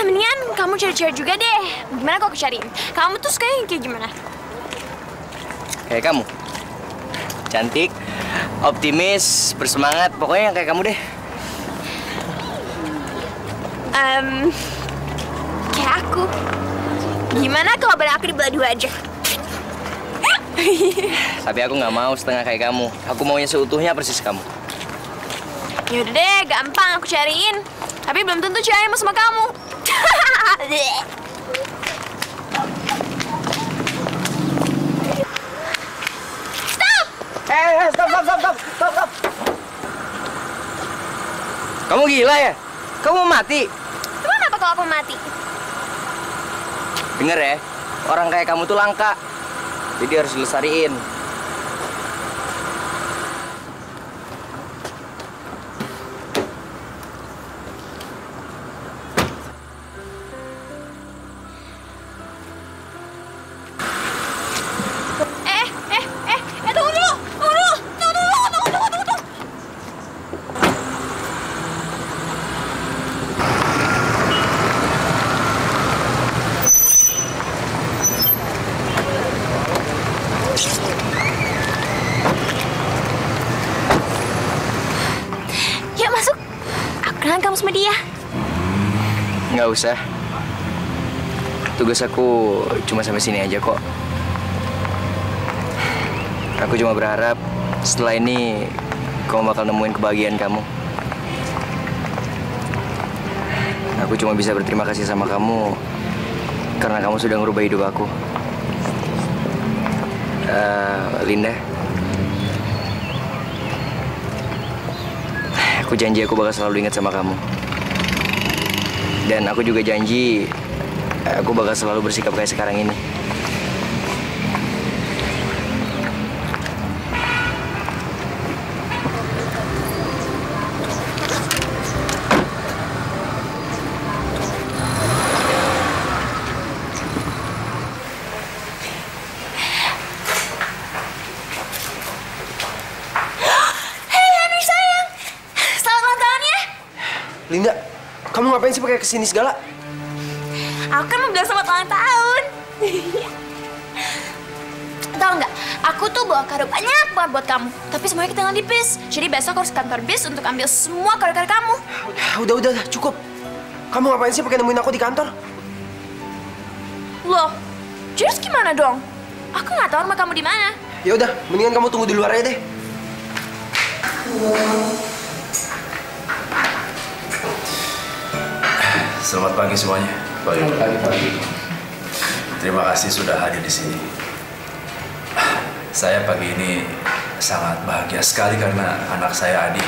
mendingan kamu cari-cari juga deh. Gimana kok aku cariin? Kamu tuh sukanya kayak gimana? Kayak kamu, cantik, optimis, bersemangat, pokoknya yang kayak kamu deh. Kayak aku. Gimana kalau badan aku dibelah dua aja? Tapi aku nggak mau setengah kayak kamu. Aku maunya seutuhnya persis kamu. Yaudah deh, gampang aku cariin. Tapi belum tentu cariin sama kamu. Stop! Stop! Kamu gila ya? Kamu mau mati? Cuma kenapa kalau aku mati? Dengar ya, orang kayak kamu tuh langka. Jadi harus dilestariin. Tunggu dulu. Nggak usah. Tugas aku cuma sampai sini aja kok. Aku cuma berharap setelah ini kamu bakal nemuin kebahagiaan kamu. Aku cuma bisa berterima kasih sama kamu karena kamu sudah ngerubah hidup aku. Linda, aku janji aku bakal selalu ingat sama kamu. Dan aku juga janji aku bakal selalu bersikap kayak sekarang ini. Linda, kamu ngapain sih pakai kesini segala? Aku kan mau bilang sama ulang tahun. Tahu nggak? Aku tuh bawa kado banyak banget buat kamu, tapi semuanya kita ngelipis. Jadi besok harus kantor bis untuk ambil semua kado-kado kamu. Udah, cukup. Kamu ngapain sih pakai nemuin aku di kantor? Loh, terus gimana dong? Aku nggak tahu rumah kamu di mana. Ya udah, mendingan kamu tunggu di luar aja deh. Selamat pagi semuanya. Pagi. Terima kasih sudah hadir di sini. Saya pagi ini sangat bahagia sekali karena anak saya Adi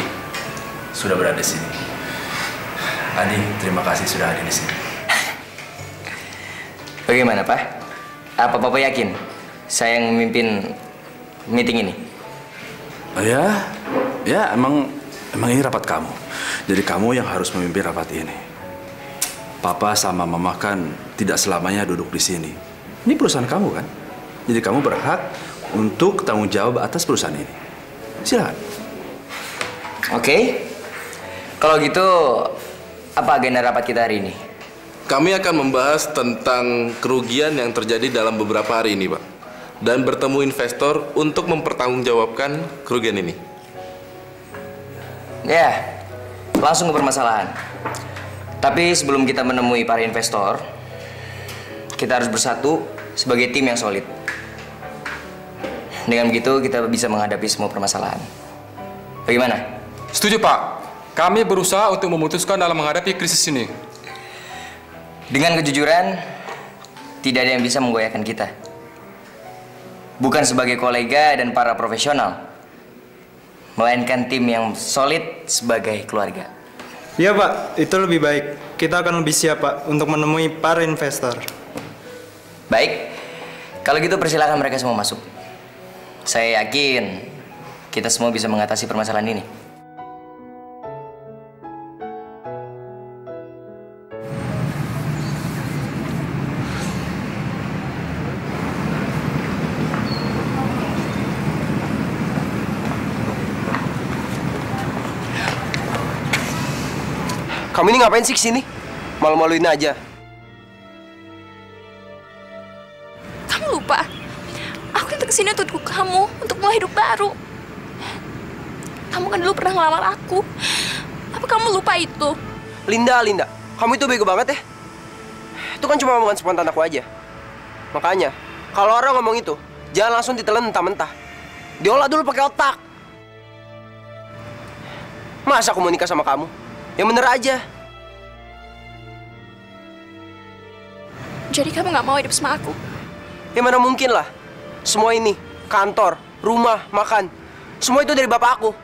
sudah berada di sini. Adi, terima kasih sudah hadir di sini. Bagaimana, Pak? Apa Bapak yakin saya yang memimpin meeting ini? Ya, emang ini rapat kamu. Jadi kamu yang harus memimpin rapat ini. Papa sama Mama kan tidak selamanya duduk di sini. Ini perusahaan kamu kan? Jadi kamu berhak untuk tanggung jawab atas perusahaan ini. Silakan. Oke. Kalau gitu, apa agenda rapat kita hari ini? Kami akan membahas tentang kerugian yang terjadi dalam beberapa hari ini, Pak. Dan bertemu investor untuk mempertanggungjawabkan kerugian ini. Ya, langsung ke permasalahan. Tapi sebelum kita menemui para investor, kita harus bersatu sebagai tim yang solid. Dengan begitu kita bisa menghadapi semua permasalahan. Bagaimana? Setuju, Pak. Kami berusaha untuk memutuskan dalam menghadapi krisis ini. Dengan kejujuran, tidak ada yang bisa menggoyahkan kita. Bukan sebagai kolega dan para profesional, melainkan tim yang solid sebagai keluarga. Iya, Pak, itu lebih baik. Kita akan lebih siap, Pak, untuk menemui para investor. Baik, kalau gitu persilakan mereka semua masuk. Saya yakin kita semua bisa mengatasi permasalahan ini. Kamu ini ngapain sih kesini? Malu-maluin aja. Kamu lupa? Aku datang kesini untuk kamu, untuk mulai hidup baru. Kamu kan dulu pernah ngelamar aku. Apa kamu lupa itu? Linda, kamu itu bego banget ya. Itu kan cuma omongan spontan aku aja. Makanya, kalau orang ngomong itu, jangan langsung ditelan mentah-mentah. Diolah dulu pakai otak. Masa aku mau nikah sama kamu? Yang bener aja. Jadi kamu nggak mau hidup sama aku? Ya mana mungkin lah. Semua ini, kantor, rumah, makan, semua itu dari bapak aku.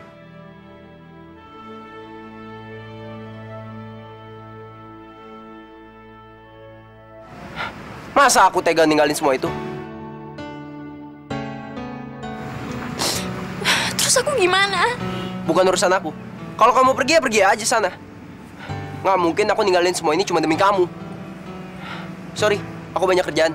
Masa aku tega ninggalin semua itu? Terus aku gimana? Bukan urusan aku. Kalau kamu pergi, ya pergi aja sana. Nggak mungkin aku ninggalin semua ini cuma demi kamu. Sorry, aku banyak kerjaan.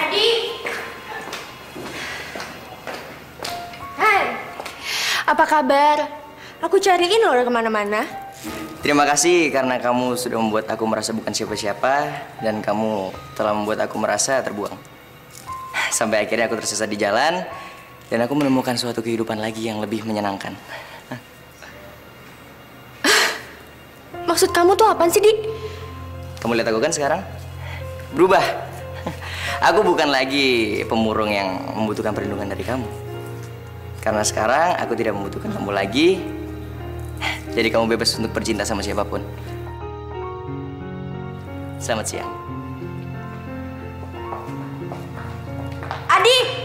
Adi! Hai! Apa kabar? Aku cariin loh kemana-mana. Terima kasih karena kamu sudah membuat aku merasa bukan siapa-siapa dan kamu telah membuat aku merasa terbuang. Sampai akhirnya aku tersesat di jalan dan aku menemukan suatu kehidupan lagi yang lebih menyenangkan. Maksud kamu tuh apaan sih, Di? Kamu lihat aku kan sekarang? Berubah. Aku bukan lagi pemurung yang membutuhkan perlindungan dari kamu. Karena sekarang aku tidak membutuhkan kamu lagi. Jadi kamu bebas untuk bercinta sama siapapun. Selamat siang. Adi!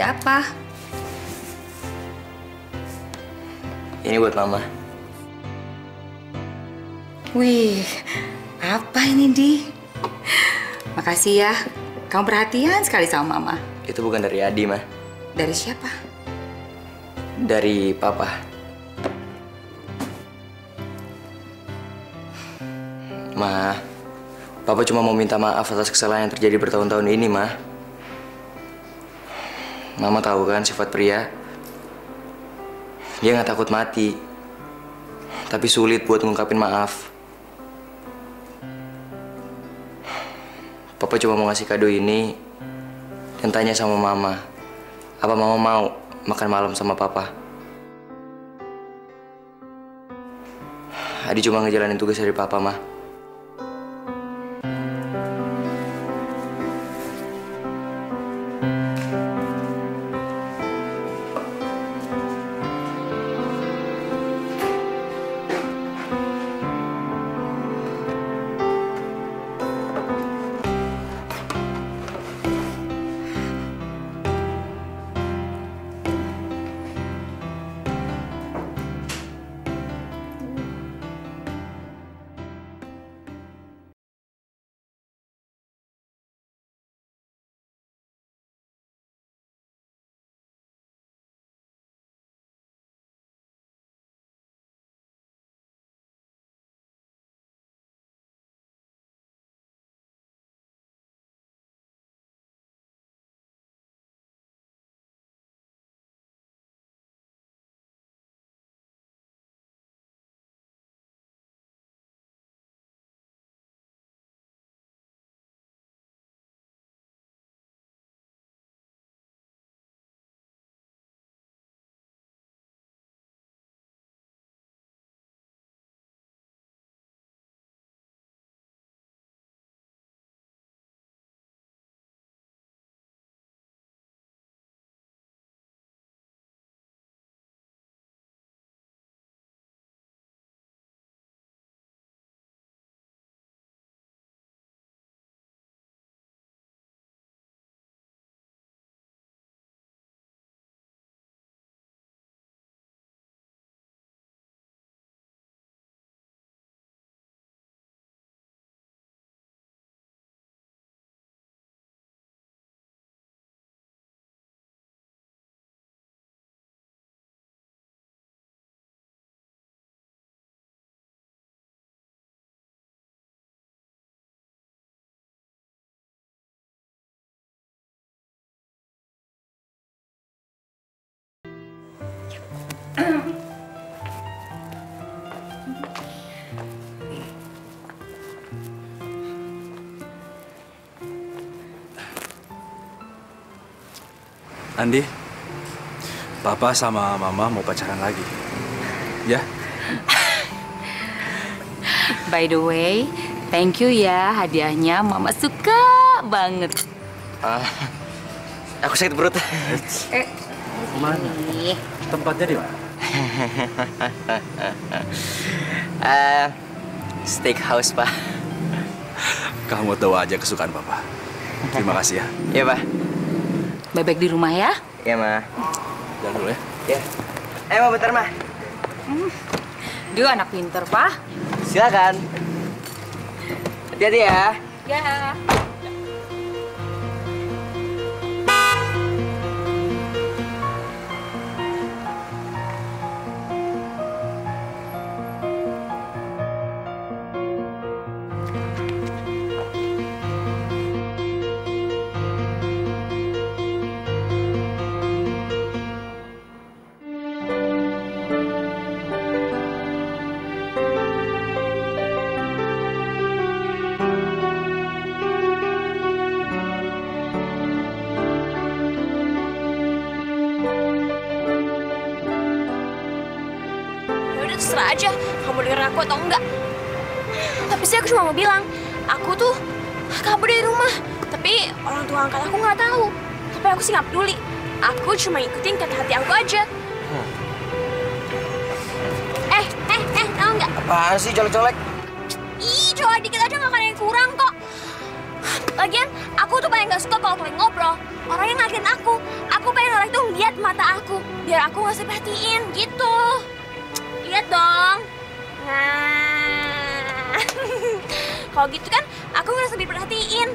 Ada apa? Ini buat Mama. Wih, apa ini, Di? Makasih ya, kamu perhatian sekali sama Mama. Itu bukan dari Adi, Ma. Dari siapa? Dari Papa. Ma, Papa cuma mau minta maaf atas kesalahan yang terjadi bertahun-tahun ini, Ma. Mama tahu kan sifat pria, dia nggak takut mati, tapi sulit buat ngungkapin maaf. Papa cuma mau ngasih kado ini dan tanya sama Mama, apa Mama mau makan malam sama Papa? Adi cuma ngejalanin tugas dari Papa, Ma. Andi, Papa sama Mama mau pacaran lagi, ya? By the way, thank you ya hadiahnya. Mama suka banget. Aku sakit perut. Mana? Tempatnya di mana? Steakhouse, Pak. Kamu tahu aja kesukaan Papa. Terima kasih ya. Iya, Pak. Bebek di rumah ya? Iya, Ma. Jalan dulu ya. Iya. Ayo, Ma, bentar, Ma. Dia anak pinter, Pak. Silakan. Hati-hati ya. Ya. Terserah aja, kamu dengerin aku atau enggak. Tapi sih aku cuma mau bilang, aku tuh kabur dari rumah. Tapi orang tua angkat aku nggak tahu. Tapi aku sih nggak peduli. Aku cuma ikutin kata hati aku aja. Tahu nggak? Apaan sih colek-colek? Ih, coba dikit aja nggak ada yang kurang kok. Lagian, aku tuh paling nggak suka kalau pengen ngobrol. Orangnya ngagetin aku. Aku pengen orang itu lihat mata aku. Biar aku nggak sepertiin gitu. Lihat dong. Nah. Kalau gitu kan aku ngerasa diperhatiin.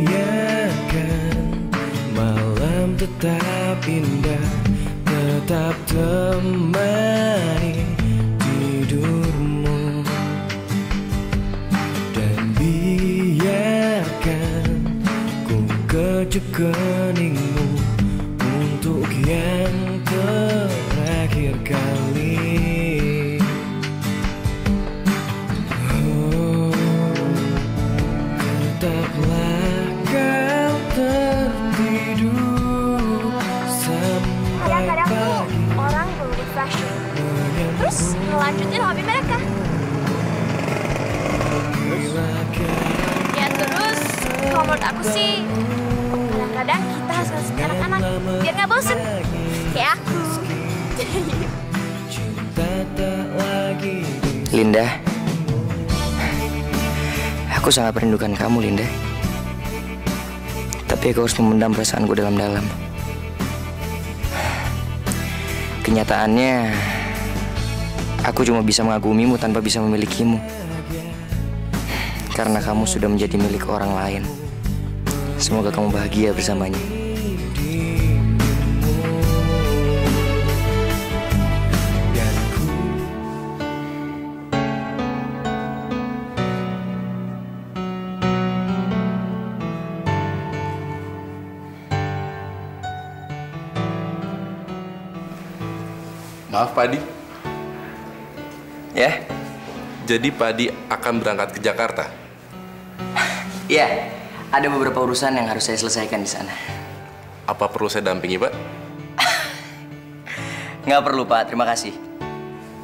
Biarkan malam tetap indah, tetap teman keningmu untuk yang terakhir kali. Oh, tetaplah kau tertidur sampai kadang-kadang pagi. Orang perlu refreshing terus melanjutin hobi mereka. Ya terus kalau menurut aku sih kadang kita harus kasih anak-anak biar nggak bosen kayak aku. Linda, aku sangat merindukan kamu, Linda. Tapi aku harus memendam perasaanku dalam-dalam. Kenyataannya, aku cuma bisa mengagumimu tanpa bisa memilikimu. Karena kamu sudah menjadi milik orang lain. Semoga kamu bahagia bersamanya. Maaf, Pak Adi. Ya? Jadi Pak Adi akan berangkat ke Jakarta? Iya. Ada beberapa urusan yang harus saya selesaikan di sana. Apa perlu saya dampingi, Pak? Nggak perlu, Pak. Terima kasih.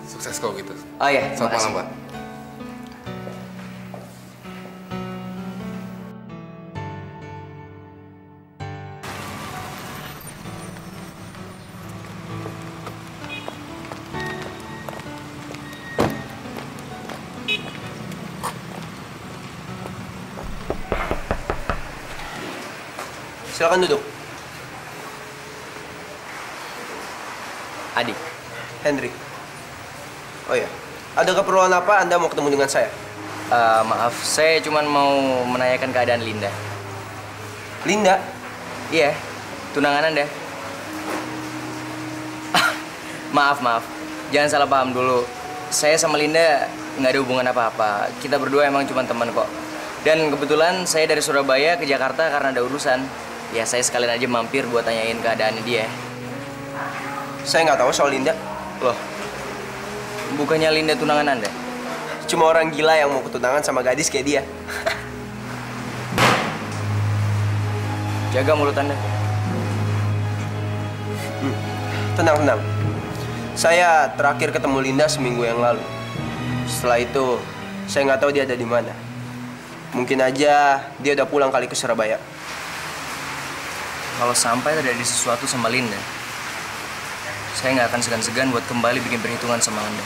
Sukses kalau gitu. Oh iya, terima kasih. Selamat malam, Pak. Silakan duduk. Adi. Henry. Oh ya, ada keperluan apa Anda mau ketemu dengan saya? Maaf, saya cuma mau menanyakan keadaan Linda. Linda? Iya, tunangan Anda. Maaf. Jangan salah paham dulu. Saya sama Linda nggak ada hubungan apa-apa. Kita berdua emang cuma teman kok. Dan kebetulan saya dari Surabaya ke Jakarta karena ada urusan. Ya saya sekalian aja mampir buat tanyain keadaannya dia. Saya nggak tahu soal Linda. Loh, bukannya Linda tunangan Anda? Cuma orang gila yang mau ketunangan sama gadis kayak dia. Jaga mulut Anda. Tenang. Saya terakhir ketemu Linda seminggu yang lalu. Setelah itu, saya nggak tahu dia ada di mana. Mungkin aja dia udah pulang kali ke Surabaya. Kalau sampai terjadi sesuatu sama Linda, saya nggak akan segan-segan buat kembali bikin perhitungan sama Anda.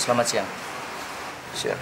Selamat siang. Siap.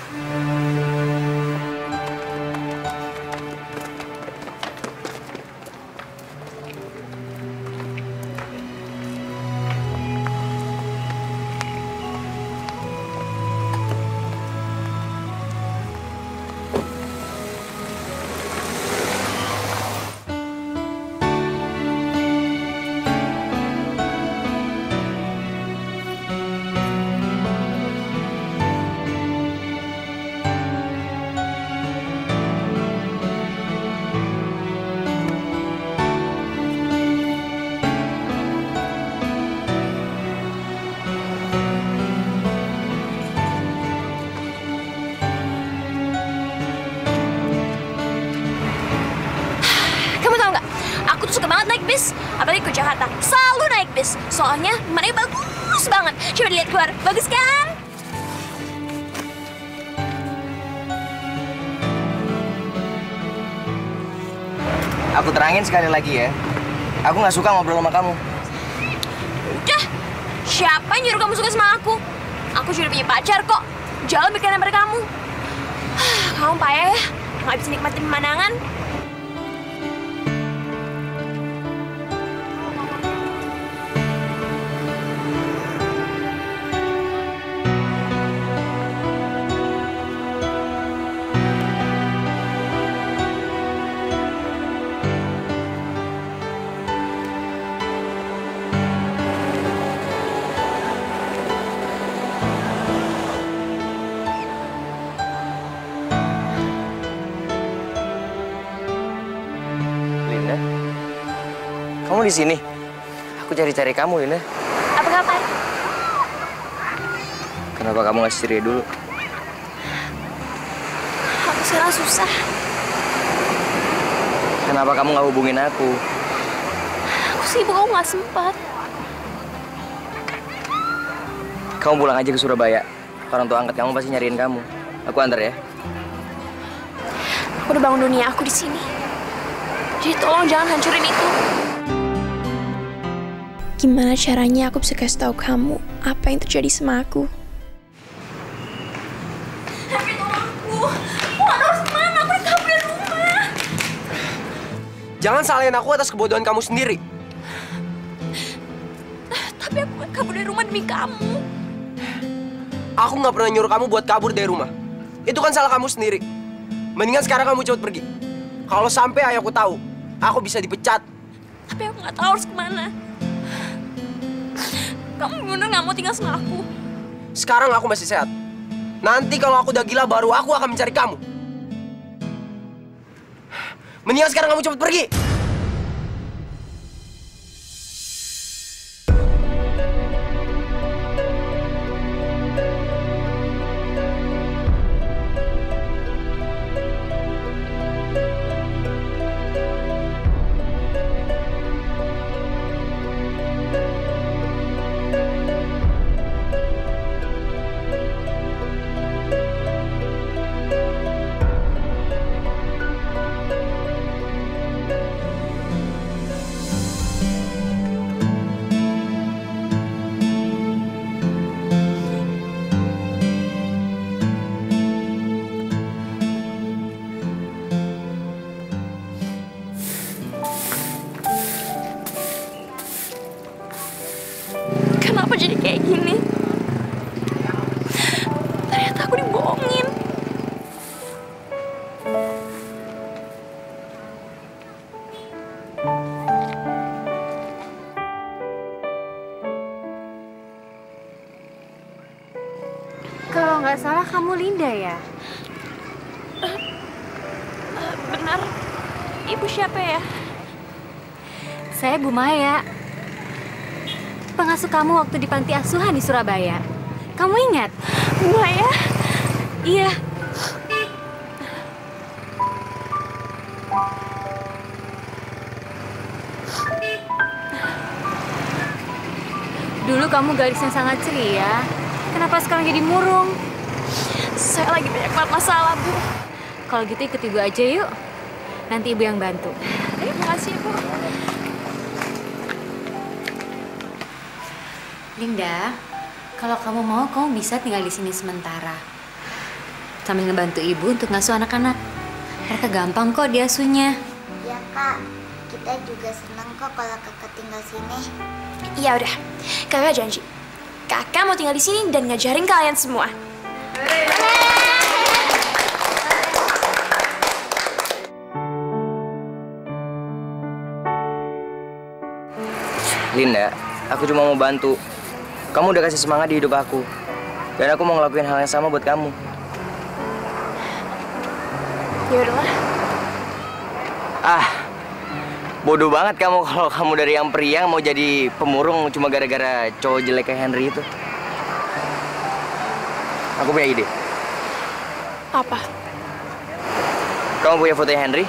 Apalagi ke Jakarta, selalu naik bis. Soalnya pemandangannya bagus banget. Coba dilihat keluar, bagus kan? Aku terangin sekali lagi ya, aku nggak suka ngobrol sama kamu. Udah, siapa yang nyuruh kamu suka sama aku? Aku sudah punya pacar kok, jauh lebih keren daripada kamu. Kamu payah ya, nggak bisa nikmatin pemandangan. Di sini. Aku cari-cari kamu, Linda. Apa kabar? Kenapa kamu ngasih ceria dulu? Aku sekarang susah. Kenapa kamu nggak hubungin aku? Aku sibuk, aku nggak sempat. Kamu pulang aja ke Surabaya. Orang tua angkat kamu pasti nyariin kamu. Aku antar ya. Aku udah bangun dunia aku di sini. Jadi tolong jangan hancurin itu. Gimana caranya aku bisa kasih tahu kamu apa yang terjadi sama aku? Tapi tolong aku harus kemana? Aku kabur dari rumah. Jangan salahin aku atas kebodohan kamu sendiri. Tapi aku kabur dari rumah demi kamu. Aku nggak pernah nyuruh kamu buat kabur dari rumah. Itu kan salah kamu sendiri. Mendingan sekarang kamu cepat pergi. Kalau sampai ayahku tahu, aku bisa dipecat. Tapi aku nggak tahu harus kemana. Kamu bener nggak mau tinggal sama aku? Sekarang aku masih sehat. Nanti kalau aku udah gila baru aku akan mencari kamu. Mendingan sekarang kamu cepet pergi. Kalau nggak salah kamu Linda ya? Benar, Ibu siapa ya? Saya Bu Maya, pengasuh kamu waktu di panti asuhan di Surabaya. Kamu ingat? Bu Maya? Iya. Dulu kamu gadis yang sangat ceria. Kenapa sekarang jadi murung? Saya lagi banyak banget masalah, Bu. Kalau gitu ikut Ibu aja yuk. Nanti Ibu yang bantu. Terima kasih, Bu. Linda, kalau kamu mau, kamu bisa tinggal di sini sementara. Sambil ngebantu Ibu untuk ngasuh anak-anak. Mereka gampang kok diasuhnya. Iya, Kak. Kita juga senang kok kalau Kakak tinggal sini. Iya udah, Kakak janji. Kakak mau tinggal di sini dan ngajarin kalian semua. Linda, aku cuma mau bantu. Kamu udah kasih semangat di hidup aku. Dan aku mau ngelakuin hal yang sama buat kamu. Yaudahlah. Ah, bodoh banget kamu kalau kamu dari yang periang mau jadi pemurung cuma gara-gara cowok jelek kayak Henry itu. Aku punya ide. Apa? Kamu punya foto Henry?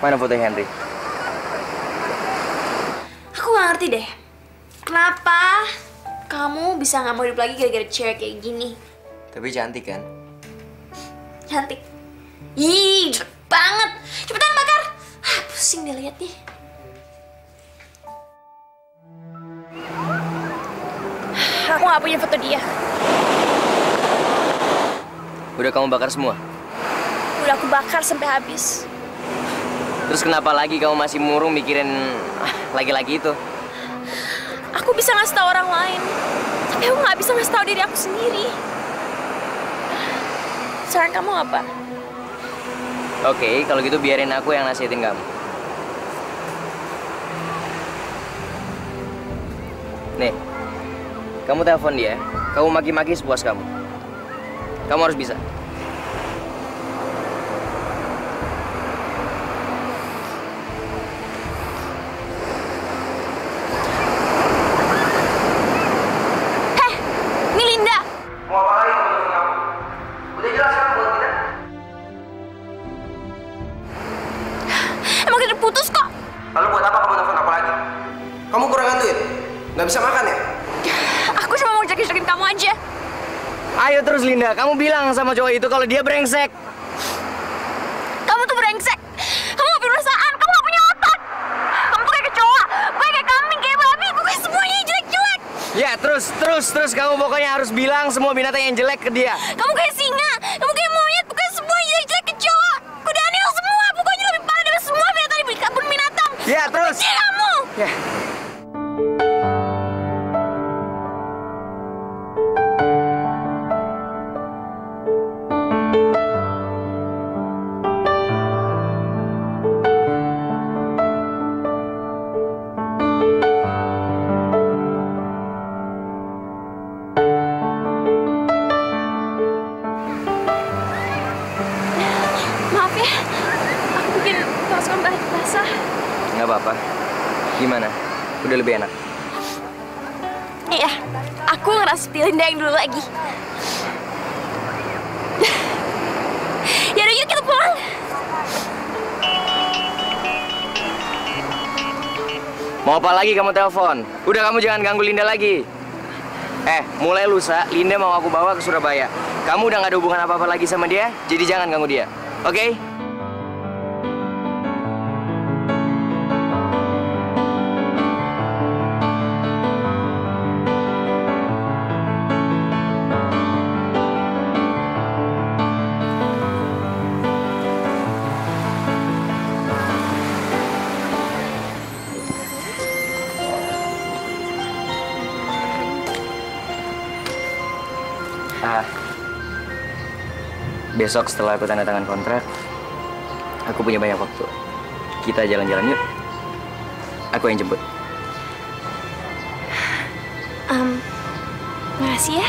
Mana foto Henry? Aku nggak ngerti deh. Kenapa kamu bisa nggak mau hidup lagi gara-gara cewek kayak gini? Tapi cantik kan? Cantik. Ih, jelek banget. Cepetan bakar. Ah, pusing dilihat nih. Aku nggak punya foto dia. Udah kamu bakar semua? Udah aku bakar sampai habis. Terus kenapa lagi kamu masih murung mikirin laki-laki itu? Aku bisa ngasih tau orang lain, tapi aku nggak bisa ngasih tau diri aku sendiri. Saran kamu apa? Oke, kalau gitu biarin aku yang nasihatin kamu. Nih, kamu telepon dia, kamu maki-maki sepuas kamu. Kamu harus bisa. Kamu bilang sama cowok itu kalau dia brengsek. Kamu tuh brengsek. Kamu gak punya perasaan, kamu gak punya otak. Kamu tuh kayak kecoa, gue kayak kambing, kayak babi, gue semuanya jelek-jelek. Ya, terus kamu pokoknya harus bilang semua binatang yang jelek ke dia. Kamu kayak singa, kamu kayak monyet, pokoknya semuanya jelek-jelek, kecoa, kuda nil semua, pokoknya lebih parah dari semua binatang di kebun binatang. Ya, terus. Dia kamu. Ya. Lebih enak. Iya, aku ngerasa pilih Linda yang dulu lagi. Ya udah, yuk kita pulang. Mau apa lagi kamu telepon? Udah, kamu jangan ganggu Linda lagi. Mulai lusa, Linda mau aku bawa ke Surabaya. Kamu udah gak ada hubungan apa-apa lagi sama dia, jadi jangan ganggu dia. Oke? Besok setelah aku tanda tangan kontrak, aku punya banyak waktu. Kita jalan-jalan yuk. Aku yang jemput. Makasih ya.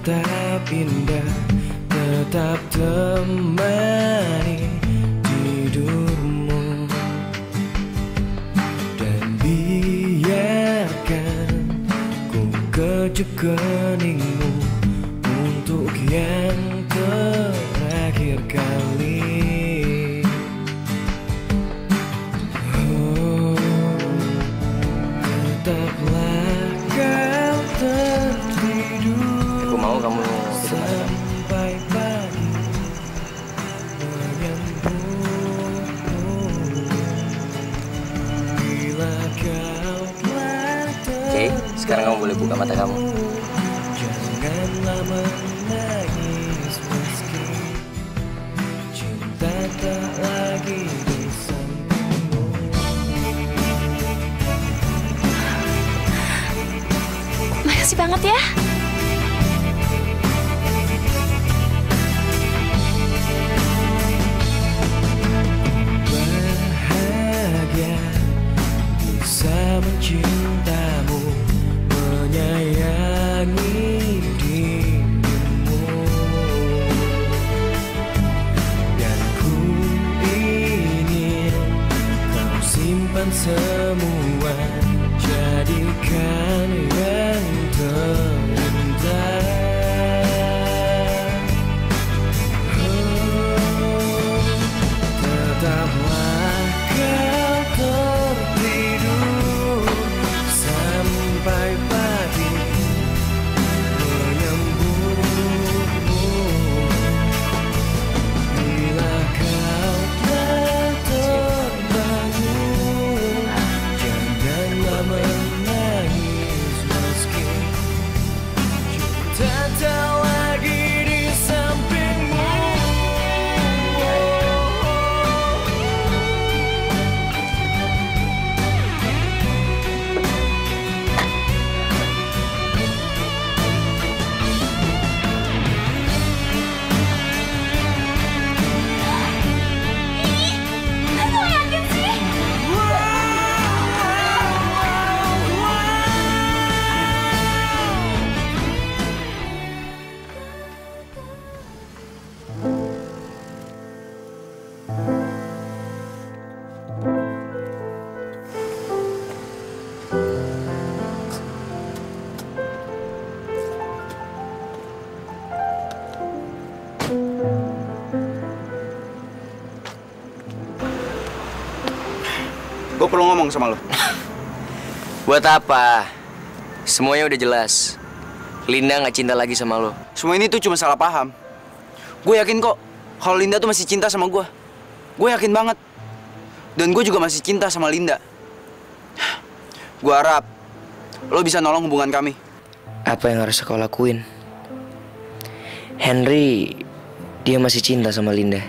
tetap indah, tetap temani tidurmu, dan biarkan ku kecup keningmu untuk yang terakhir kali. Sekarang kamu boleh buka mata kamu. Janganlah menangis meski cinta tak lagi di sampingmu. Makasih banget ya. Bahagia bisa mencintamu, menyayangi dirimu, dan ku ingin kau simpan semua, jadikan yang terindah. Oh, tetaplah kau tertidur sampai gue perlu ngomong sama lo. Buat apa? Semuanya udah jelas. Linda gak cinta lagi sama lo. Semua ini tuh cuma salah paham. Gue yakin kok kalau Linda tuh masih cinta sama gue. Gue yakin banget. Dan gue juga masih cinta sama Linda. Gue harap lo bisa nolong hubungan kami. Apa yang harus aku lakuin? Henry, dia masih cinta sama Linda.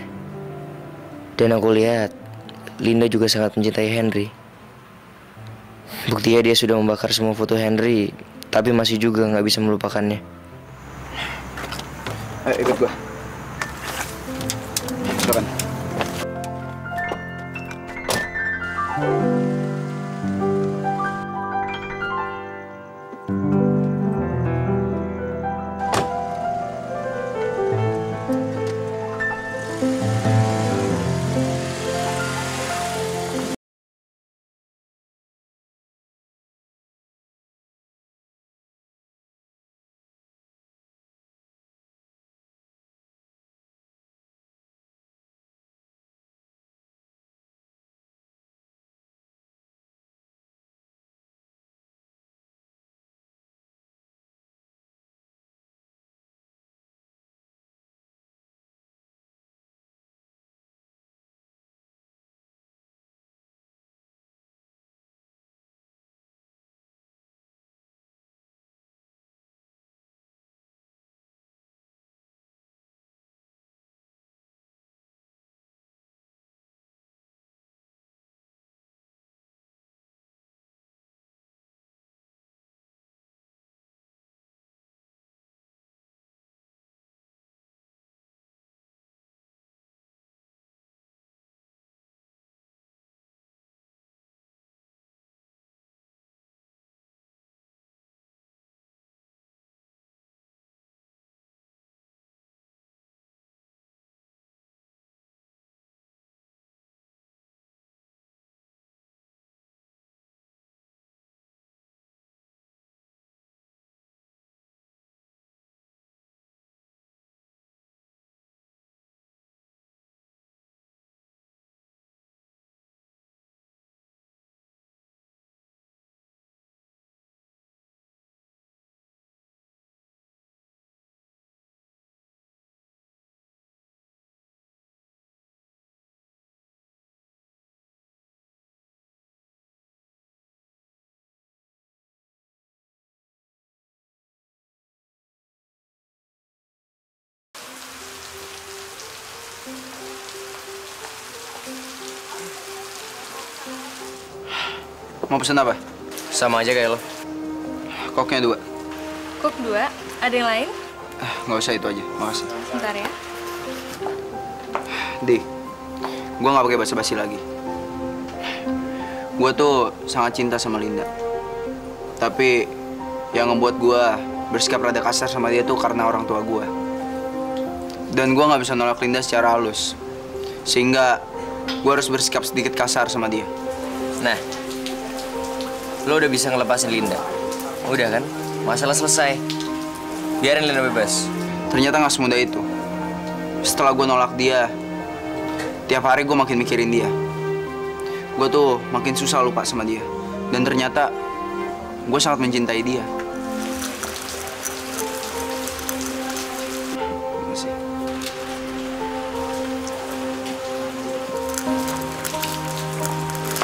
Dan aku lihat Linda juga sangat mencintai Henry. Buktinya dia sudah membakar semua foto Henry, tapi masih juga nggak bisa melupakannya. Ayo ikut gua. Silakan. Mau pesen apa? Sama aja kayak lo. Koknya dua. Kok dua? Ada yang lain? Nggak usah, itu aja. Makasih. Bentar ya. Di, gue nggak pakai basa-basi lagi. Gue tuh sangat cinta sama Linda. Tapi yang ngebuat gue bersikap rada kasar sama dia tuh karena orang tua gue. Dan gue nggak bisa nolak Linda secara halus. Sehingga gue harus bersikap sedikit kasar sama dia. Nah, lo udah bisa ngelepasin Linda. Udah kan? Masalah selesai. Biarin Linda bebas. Ternyata nggak semudah itu. Setelah gue nolak dia, tiap hari gue makin mikirin dia. Gue tuh makin susah lupa sama dia. Dan ternyata gue sangat mencintai dia. Terima kasih.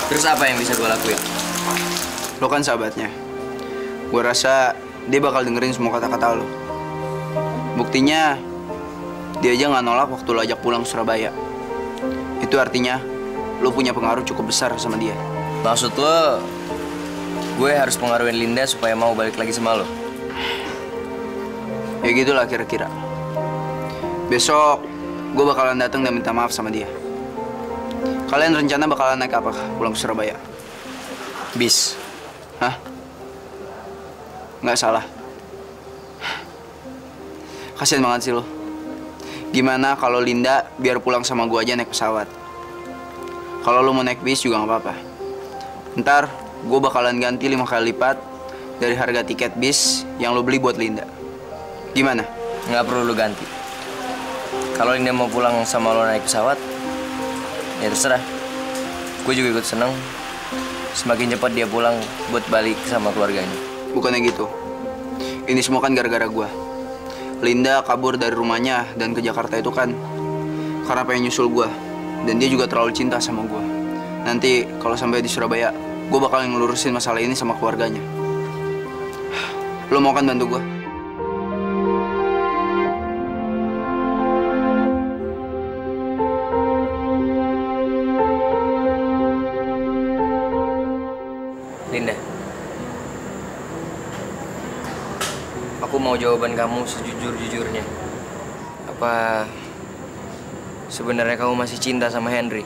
Terus apa yang bisa gue lakuin? Lo kan sahabatnya. Gue rasa dia bakal dengerin semua kata-kata lo. Buktinya, dia aja nggak nolak waktu lo ajak pulang Surabaya. Itu artinya lo punya pengaruh cukup besar sama dia. Maksud lo, gue harus pengaruhin Linda supaya mau balik lagi sama lo? Ya gitulah kira-kira. Besok gue bakalan datang dan minta maaf sama dia. Kalian rencana bakalan naik apa pulang ke Surabaya? Bis. Hah? Nggak salah. Kasian banget sih lo. Gimana kalau Linda biar pulang sama gue aja naik pesawat? Kalau lo mau naik bis juga nggak apa-apa. Ntar gue bakalan ganti 5 kali lipat dari harga tiket bis yang lo beli buat Linda. Gimana? Nggak perlu lo ganti. Kalau Linda mau pulang sama lo naik pesawat, ya terserah. Gue juga ikut seneng. Semakin cepat dia pulang buat balik sama keluarganya. Bukannya gitu. Ini semua kan gara-gara gue. Linda kabur dari rumahnya dan ke Jakarta itu kan karena pengen nyusul gue. Dan dia juga terlalu cinta sama gue. Nanti kalau sampai di Surabaya, gue bakal ngelurusin masalah ini sama keluarganya. Lo mau kan bantu gue? Linda, aku mau jawaban kamu sejujur-jujurnya. Apa sebenarnya kamu masih cinta sama Henry?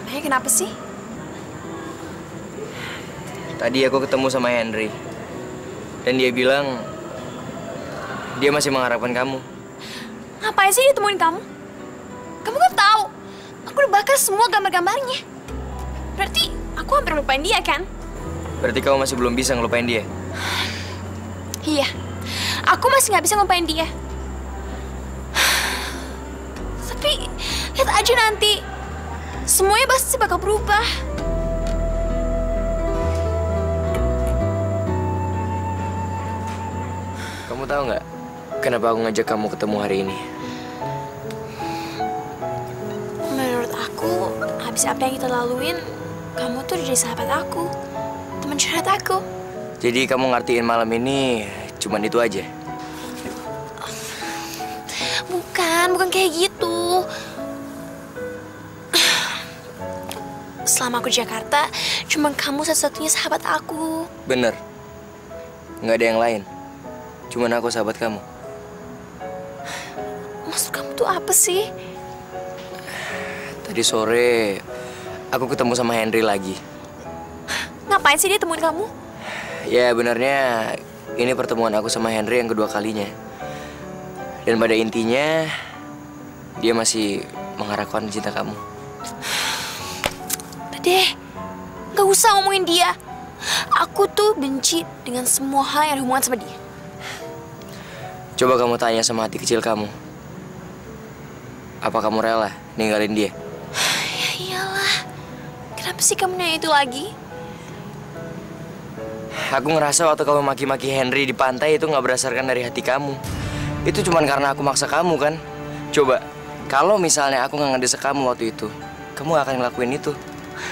Emangnya kenapa sih? Tadi aku ketemu sama Henry. Dan dia bilang dia masih mengharapkan kamu. Ngapain sih dia temuin kamu? Kamu kan tahu aku udah bakar semua gambar-gambarnya. Berarti aku hampir lupain dia kan? Berarti kamu masih belum bisa ngelupain dia? Iya, aku masih nggak bisa ngelupain dia. Tapi lihat aja nanti, semuanya pasti bakal berubah. Kamu tahu nggak kenapa aku ngajak kamu ketemu hari ini? Menurut aku, habis apa yang kita laluin, kamu tuh jadi sahabat aku, teman curhat aku. Jadi kamu ngertiin malam ini cuman itu aja? Bukan kayak gitu. Selama aku di Jakarta, cuman kamu satu-satunya sahabat aku. Bener? Nggak ada yang lain? Cuman aku sahabat kamu? Maksud kamu tuh apa sih? Tadi sore, aku ketemu sama Henry lagi. Ngapain sih dia temuin kamu? Ya, benarnya ini pertemuan aku sama Henry yang kedua kalinya. Dan pada intinya, dia masih mengharapkan cinta kamu. Deh, gak usah ngomongin dia. Aku tuh benci dengan semua hal yang ada hubungan sama dia. Coba kamu tanya sama hati kecil kamu. Apa kamu rela ninggalin dia? Ya iyalah. Kenapa sih kamu nanya itu lagi? Aku ngerasa waktu kamu maki-maki Henry di pantai itu nggak berdasarkan dari hati kamu. Itu cuma karena aku maksa kamu kan? Coba, kalau misalnya aku nggak ngedesek kamu waktu itu, kamu akan ngelakuin itu.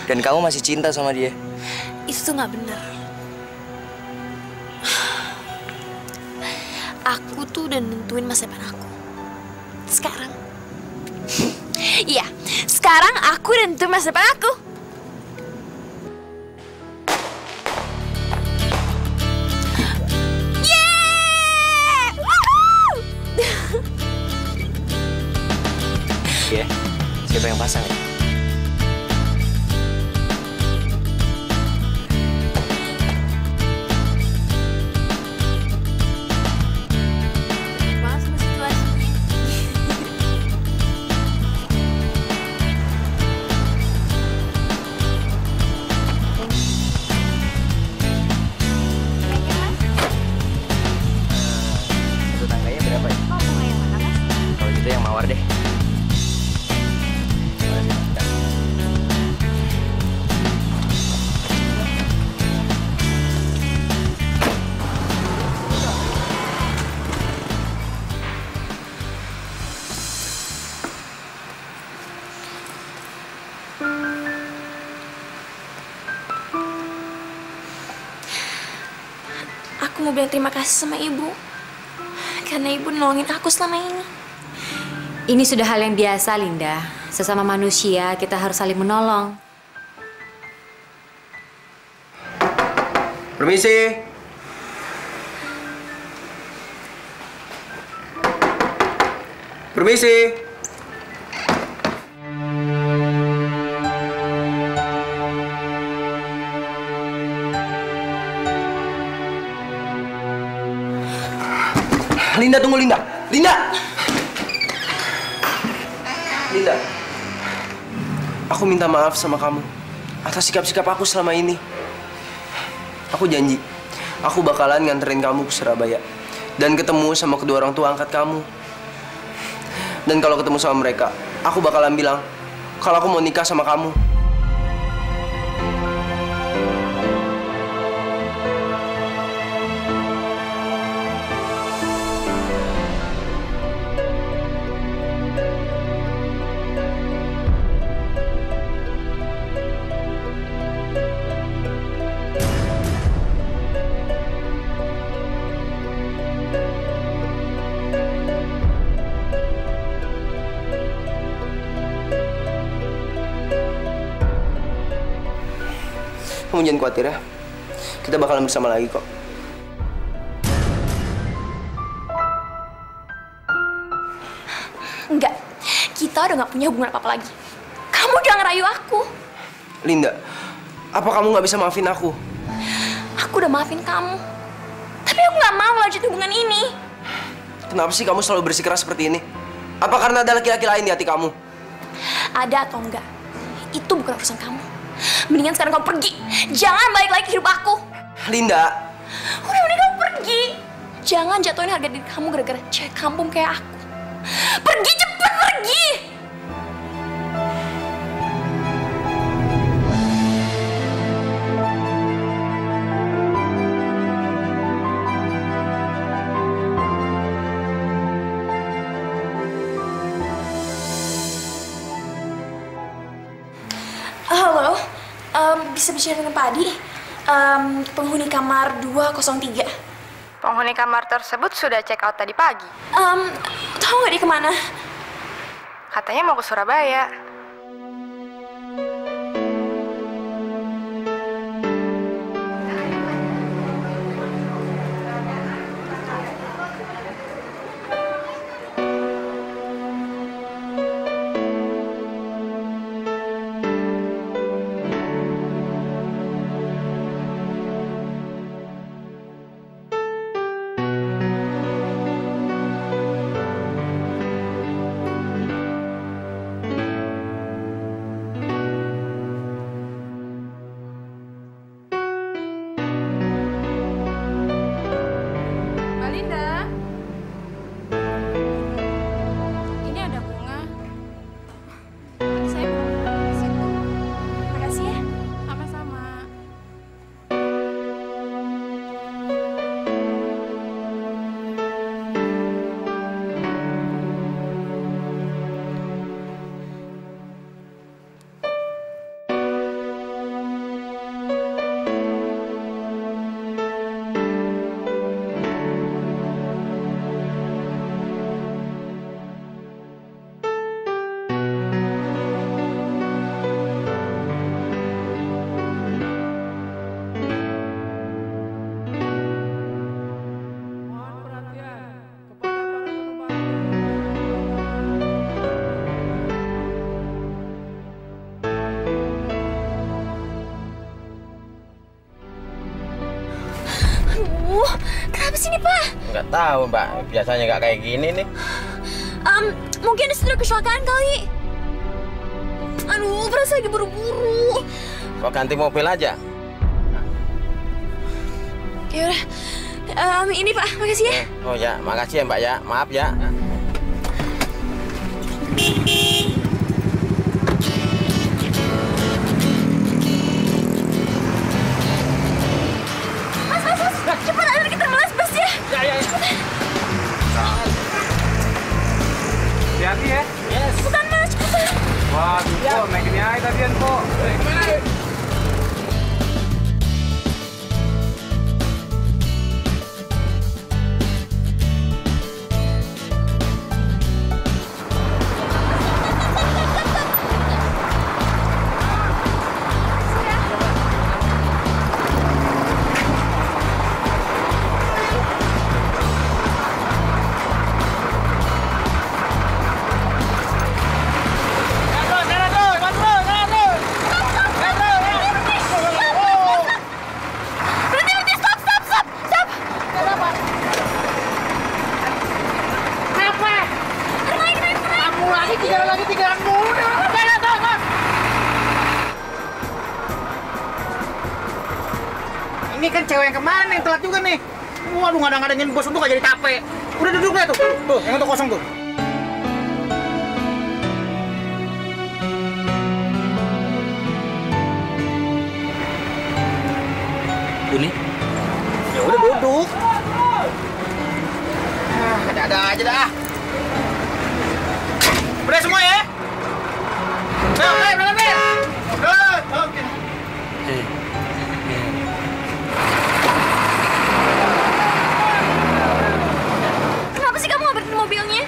Dan kamu masih cinta sama dia. Itu tuh nggak benar. Aku tuh udah nentuin masa depan aku. Sekarang. Iya, sekarang aku udah nentuin masa depan aku. tawar deh. Aku mau bilang terima kasih sama ibu, karena ibu nolongin aku selama ini. Ini sudah hal yang biasa, Linda. Sesama manusia, kita harus saling menolong. Permisi. Permisi. Linda, tunggu Linda. Linda! Linda, aku minta maaf sama kamu atas sikap-sikap aku selama ini. Aku janji, aku bakalan nganterin kamu ke Surabaya dan ketemu sama kedua orang tua angkat kamu. Dan kalau ketemu sama mereka, aku bakalan bilang kalau aku mau nikah sama kamu. Kamu jangan khawatir ya, kita bakalan bersama lagi kok. Enggak, kita udah gak punya hubungan apa-apa lagi. Kamu udah ngerayu aku. Linda, apa kamu gak bisa maafin aku? Aku udah maafin kamu, tapi aku gak mau lanjut hubungan ini. Kenapa sih kamu selalu bersikeras seperti ini? Apa karena ada laki-laki lain di hati kamu? Ada atau enggak, itu bukan urusan kamu. Mendingan sekarang kamu pergi. Jangan balik lagi ke hidup aku. Linda. Udah, mending kamu pergi. Jangan jatuhin harga diri kamu gara-gara cewek kampung kayak aku. Pergi, cepet pergi. Bisa bicara dengan Pak Adi, penghuni kamar 203. Penghuni kamar tersebut sudah check out tadi pagi. Tahu nggak dia kemana? Katanya mau ke Surabaya. Kenapa sih ini, Pak? Nggak tahu, Mbak. Biasanya nggak kayak gini nih. Mungkin ada sedikit kecelakaan kali. Aduh, berasa lagi buru-buru. Kok ganti mobil aja? Yaudah, ini Pak, makasih ya. Oh ya, makasih ya Mbak ya. Maaf ya. Ini kan cewek yang kemana yang telat juga nih. Waduh, ngadang-ngadangin bos untuk gak jadi capek. Udah duduk deh tuh. Tuh, yang untuk kosong tuh. Buni? Ya udah duduk. Ah, ada-ada aja dah. Udah semua ya? Ayo, ayo, berangkat, Mir! Udah, oke. Kenapa sih kamu gak berhenti mobilnya?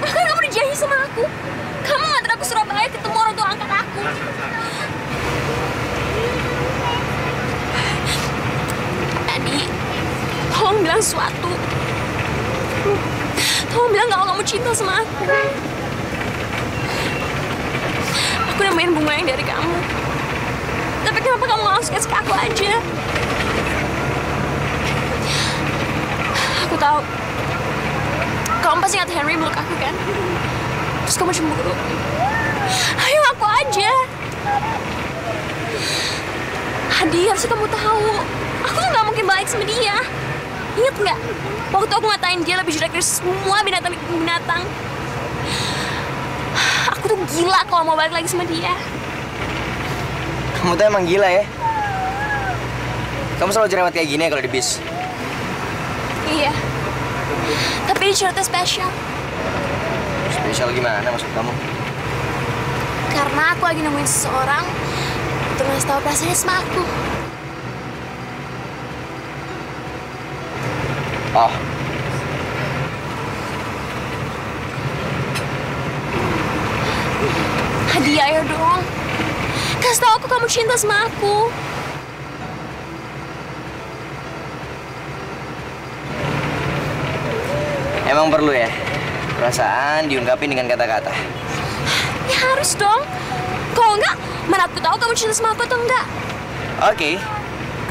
Bahkan kamu dijanji sama aku. Kamu nganter aku Surabaya ketemu orang tua angkat aku. Tadi, tolong bilang sesuatu. Tolong bilang kalau kamu cinta sama aku. Aku nemuin bunga yang dari kamu. Tapi kenapa kamu gak langsung kasih ke aku aja? Aku tahu. Kamu pasti ingat Henry meluk aku kan? Terus kamu cemburu. Ayo aku aja. Hadi, harusnya kamu tahu. Aku tuh gak mungkin balik sama dia. Ingat nggak? Waktu aku ngatain dia lebih jelek dari semua binatang. Aku tuh gila kalau mau balik lagi sama dia. Kamu tuh emang gila ya? Kamu selalu cerewet kayak gini ya kalau di bis? Iya. Tapi ini ceritanya spesial. Spesial gimana maksud kamu? Karena aku lagi nemuin seseorang untuk ngasih tahu perasaannya sama aku. Oh. Hadi, ayo dong. Kasih tau aku kamu cinta sama aku. Emang perlu ya? Perasaan diungkapin dengan kata-kata. Ya harus dong. Kalau enggak, mana aku tahu kamu cinta sama aku atau enggak. Oke.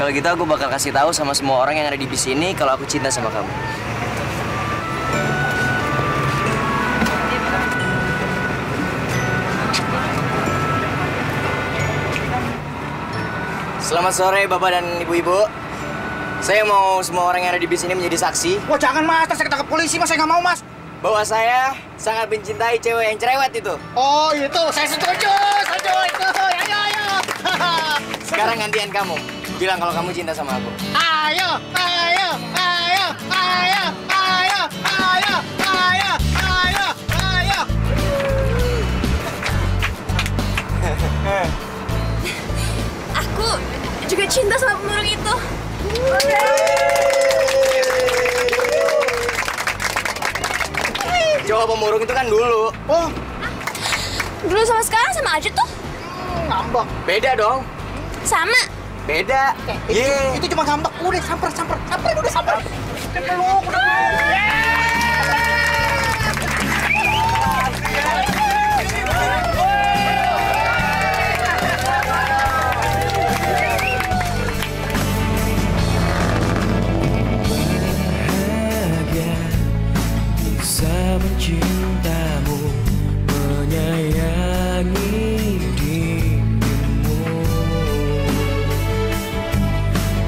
Kalau gitu aku bakal kasih tahu sama semua orang yang ada di bis ini kalau aku cinta sama kamu. Selamat sore, Bapak dan Ibu-Ibu. Saya mau semua orang yang ada di bis ini menjadi saksi. Wah, jangan, Mas. Terus saya ketangkap polisi, Mas. Saya nggak mau, Mas. Bahwa saya sangat mencintai cewek yang cerewet itu. Oh, itu. Saya setuju. Setuju itu. Ayo, ayo. Sekarang gantian kamu. Bilang kalau kamu cinta sama aku. Ayo, ayo, ayo, ayo, ayo, ayo, ayo, ayo, ayo. Aku juga cinta sama pemulung itu. Cowok pemulung itu kan dulu. Oh, dulu sama sekarang sama aja tuh. Ngambek. Beda dong. Sama. Beda. Iya. Itu cuma ngambek. Udah samper, samper, samper, udah samper. Peluk. Cintamu menyayangi dirimu,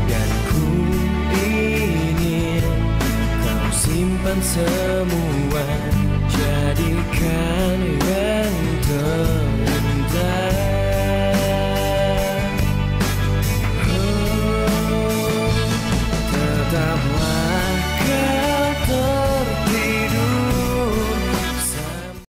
dan ku ingin kau simpan semua jadikan yang terbaik.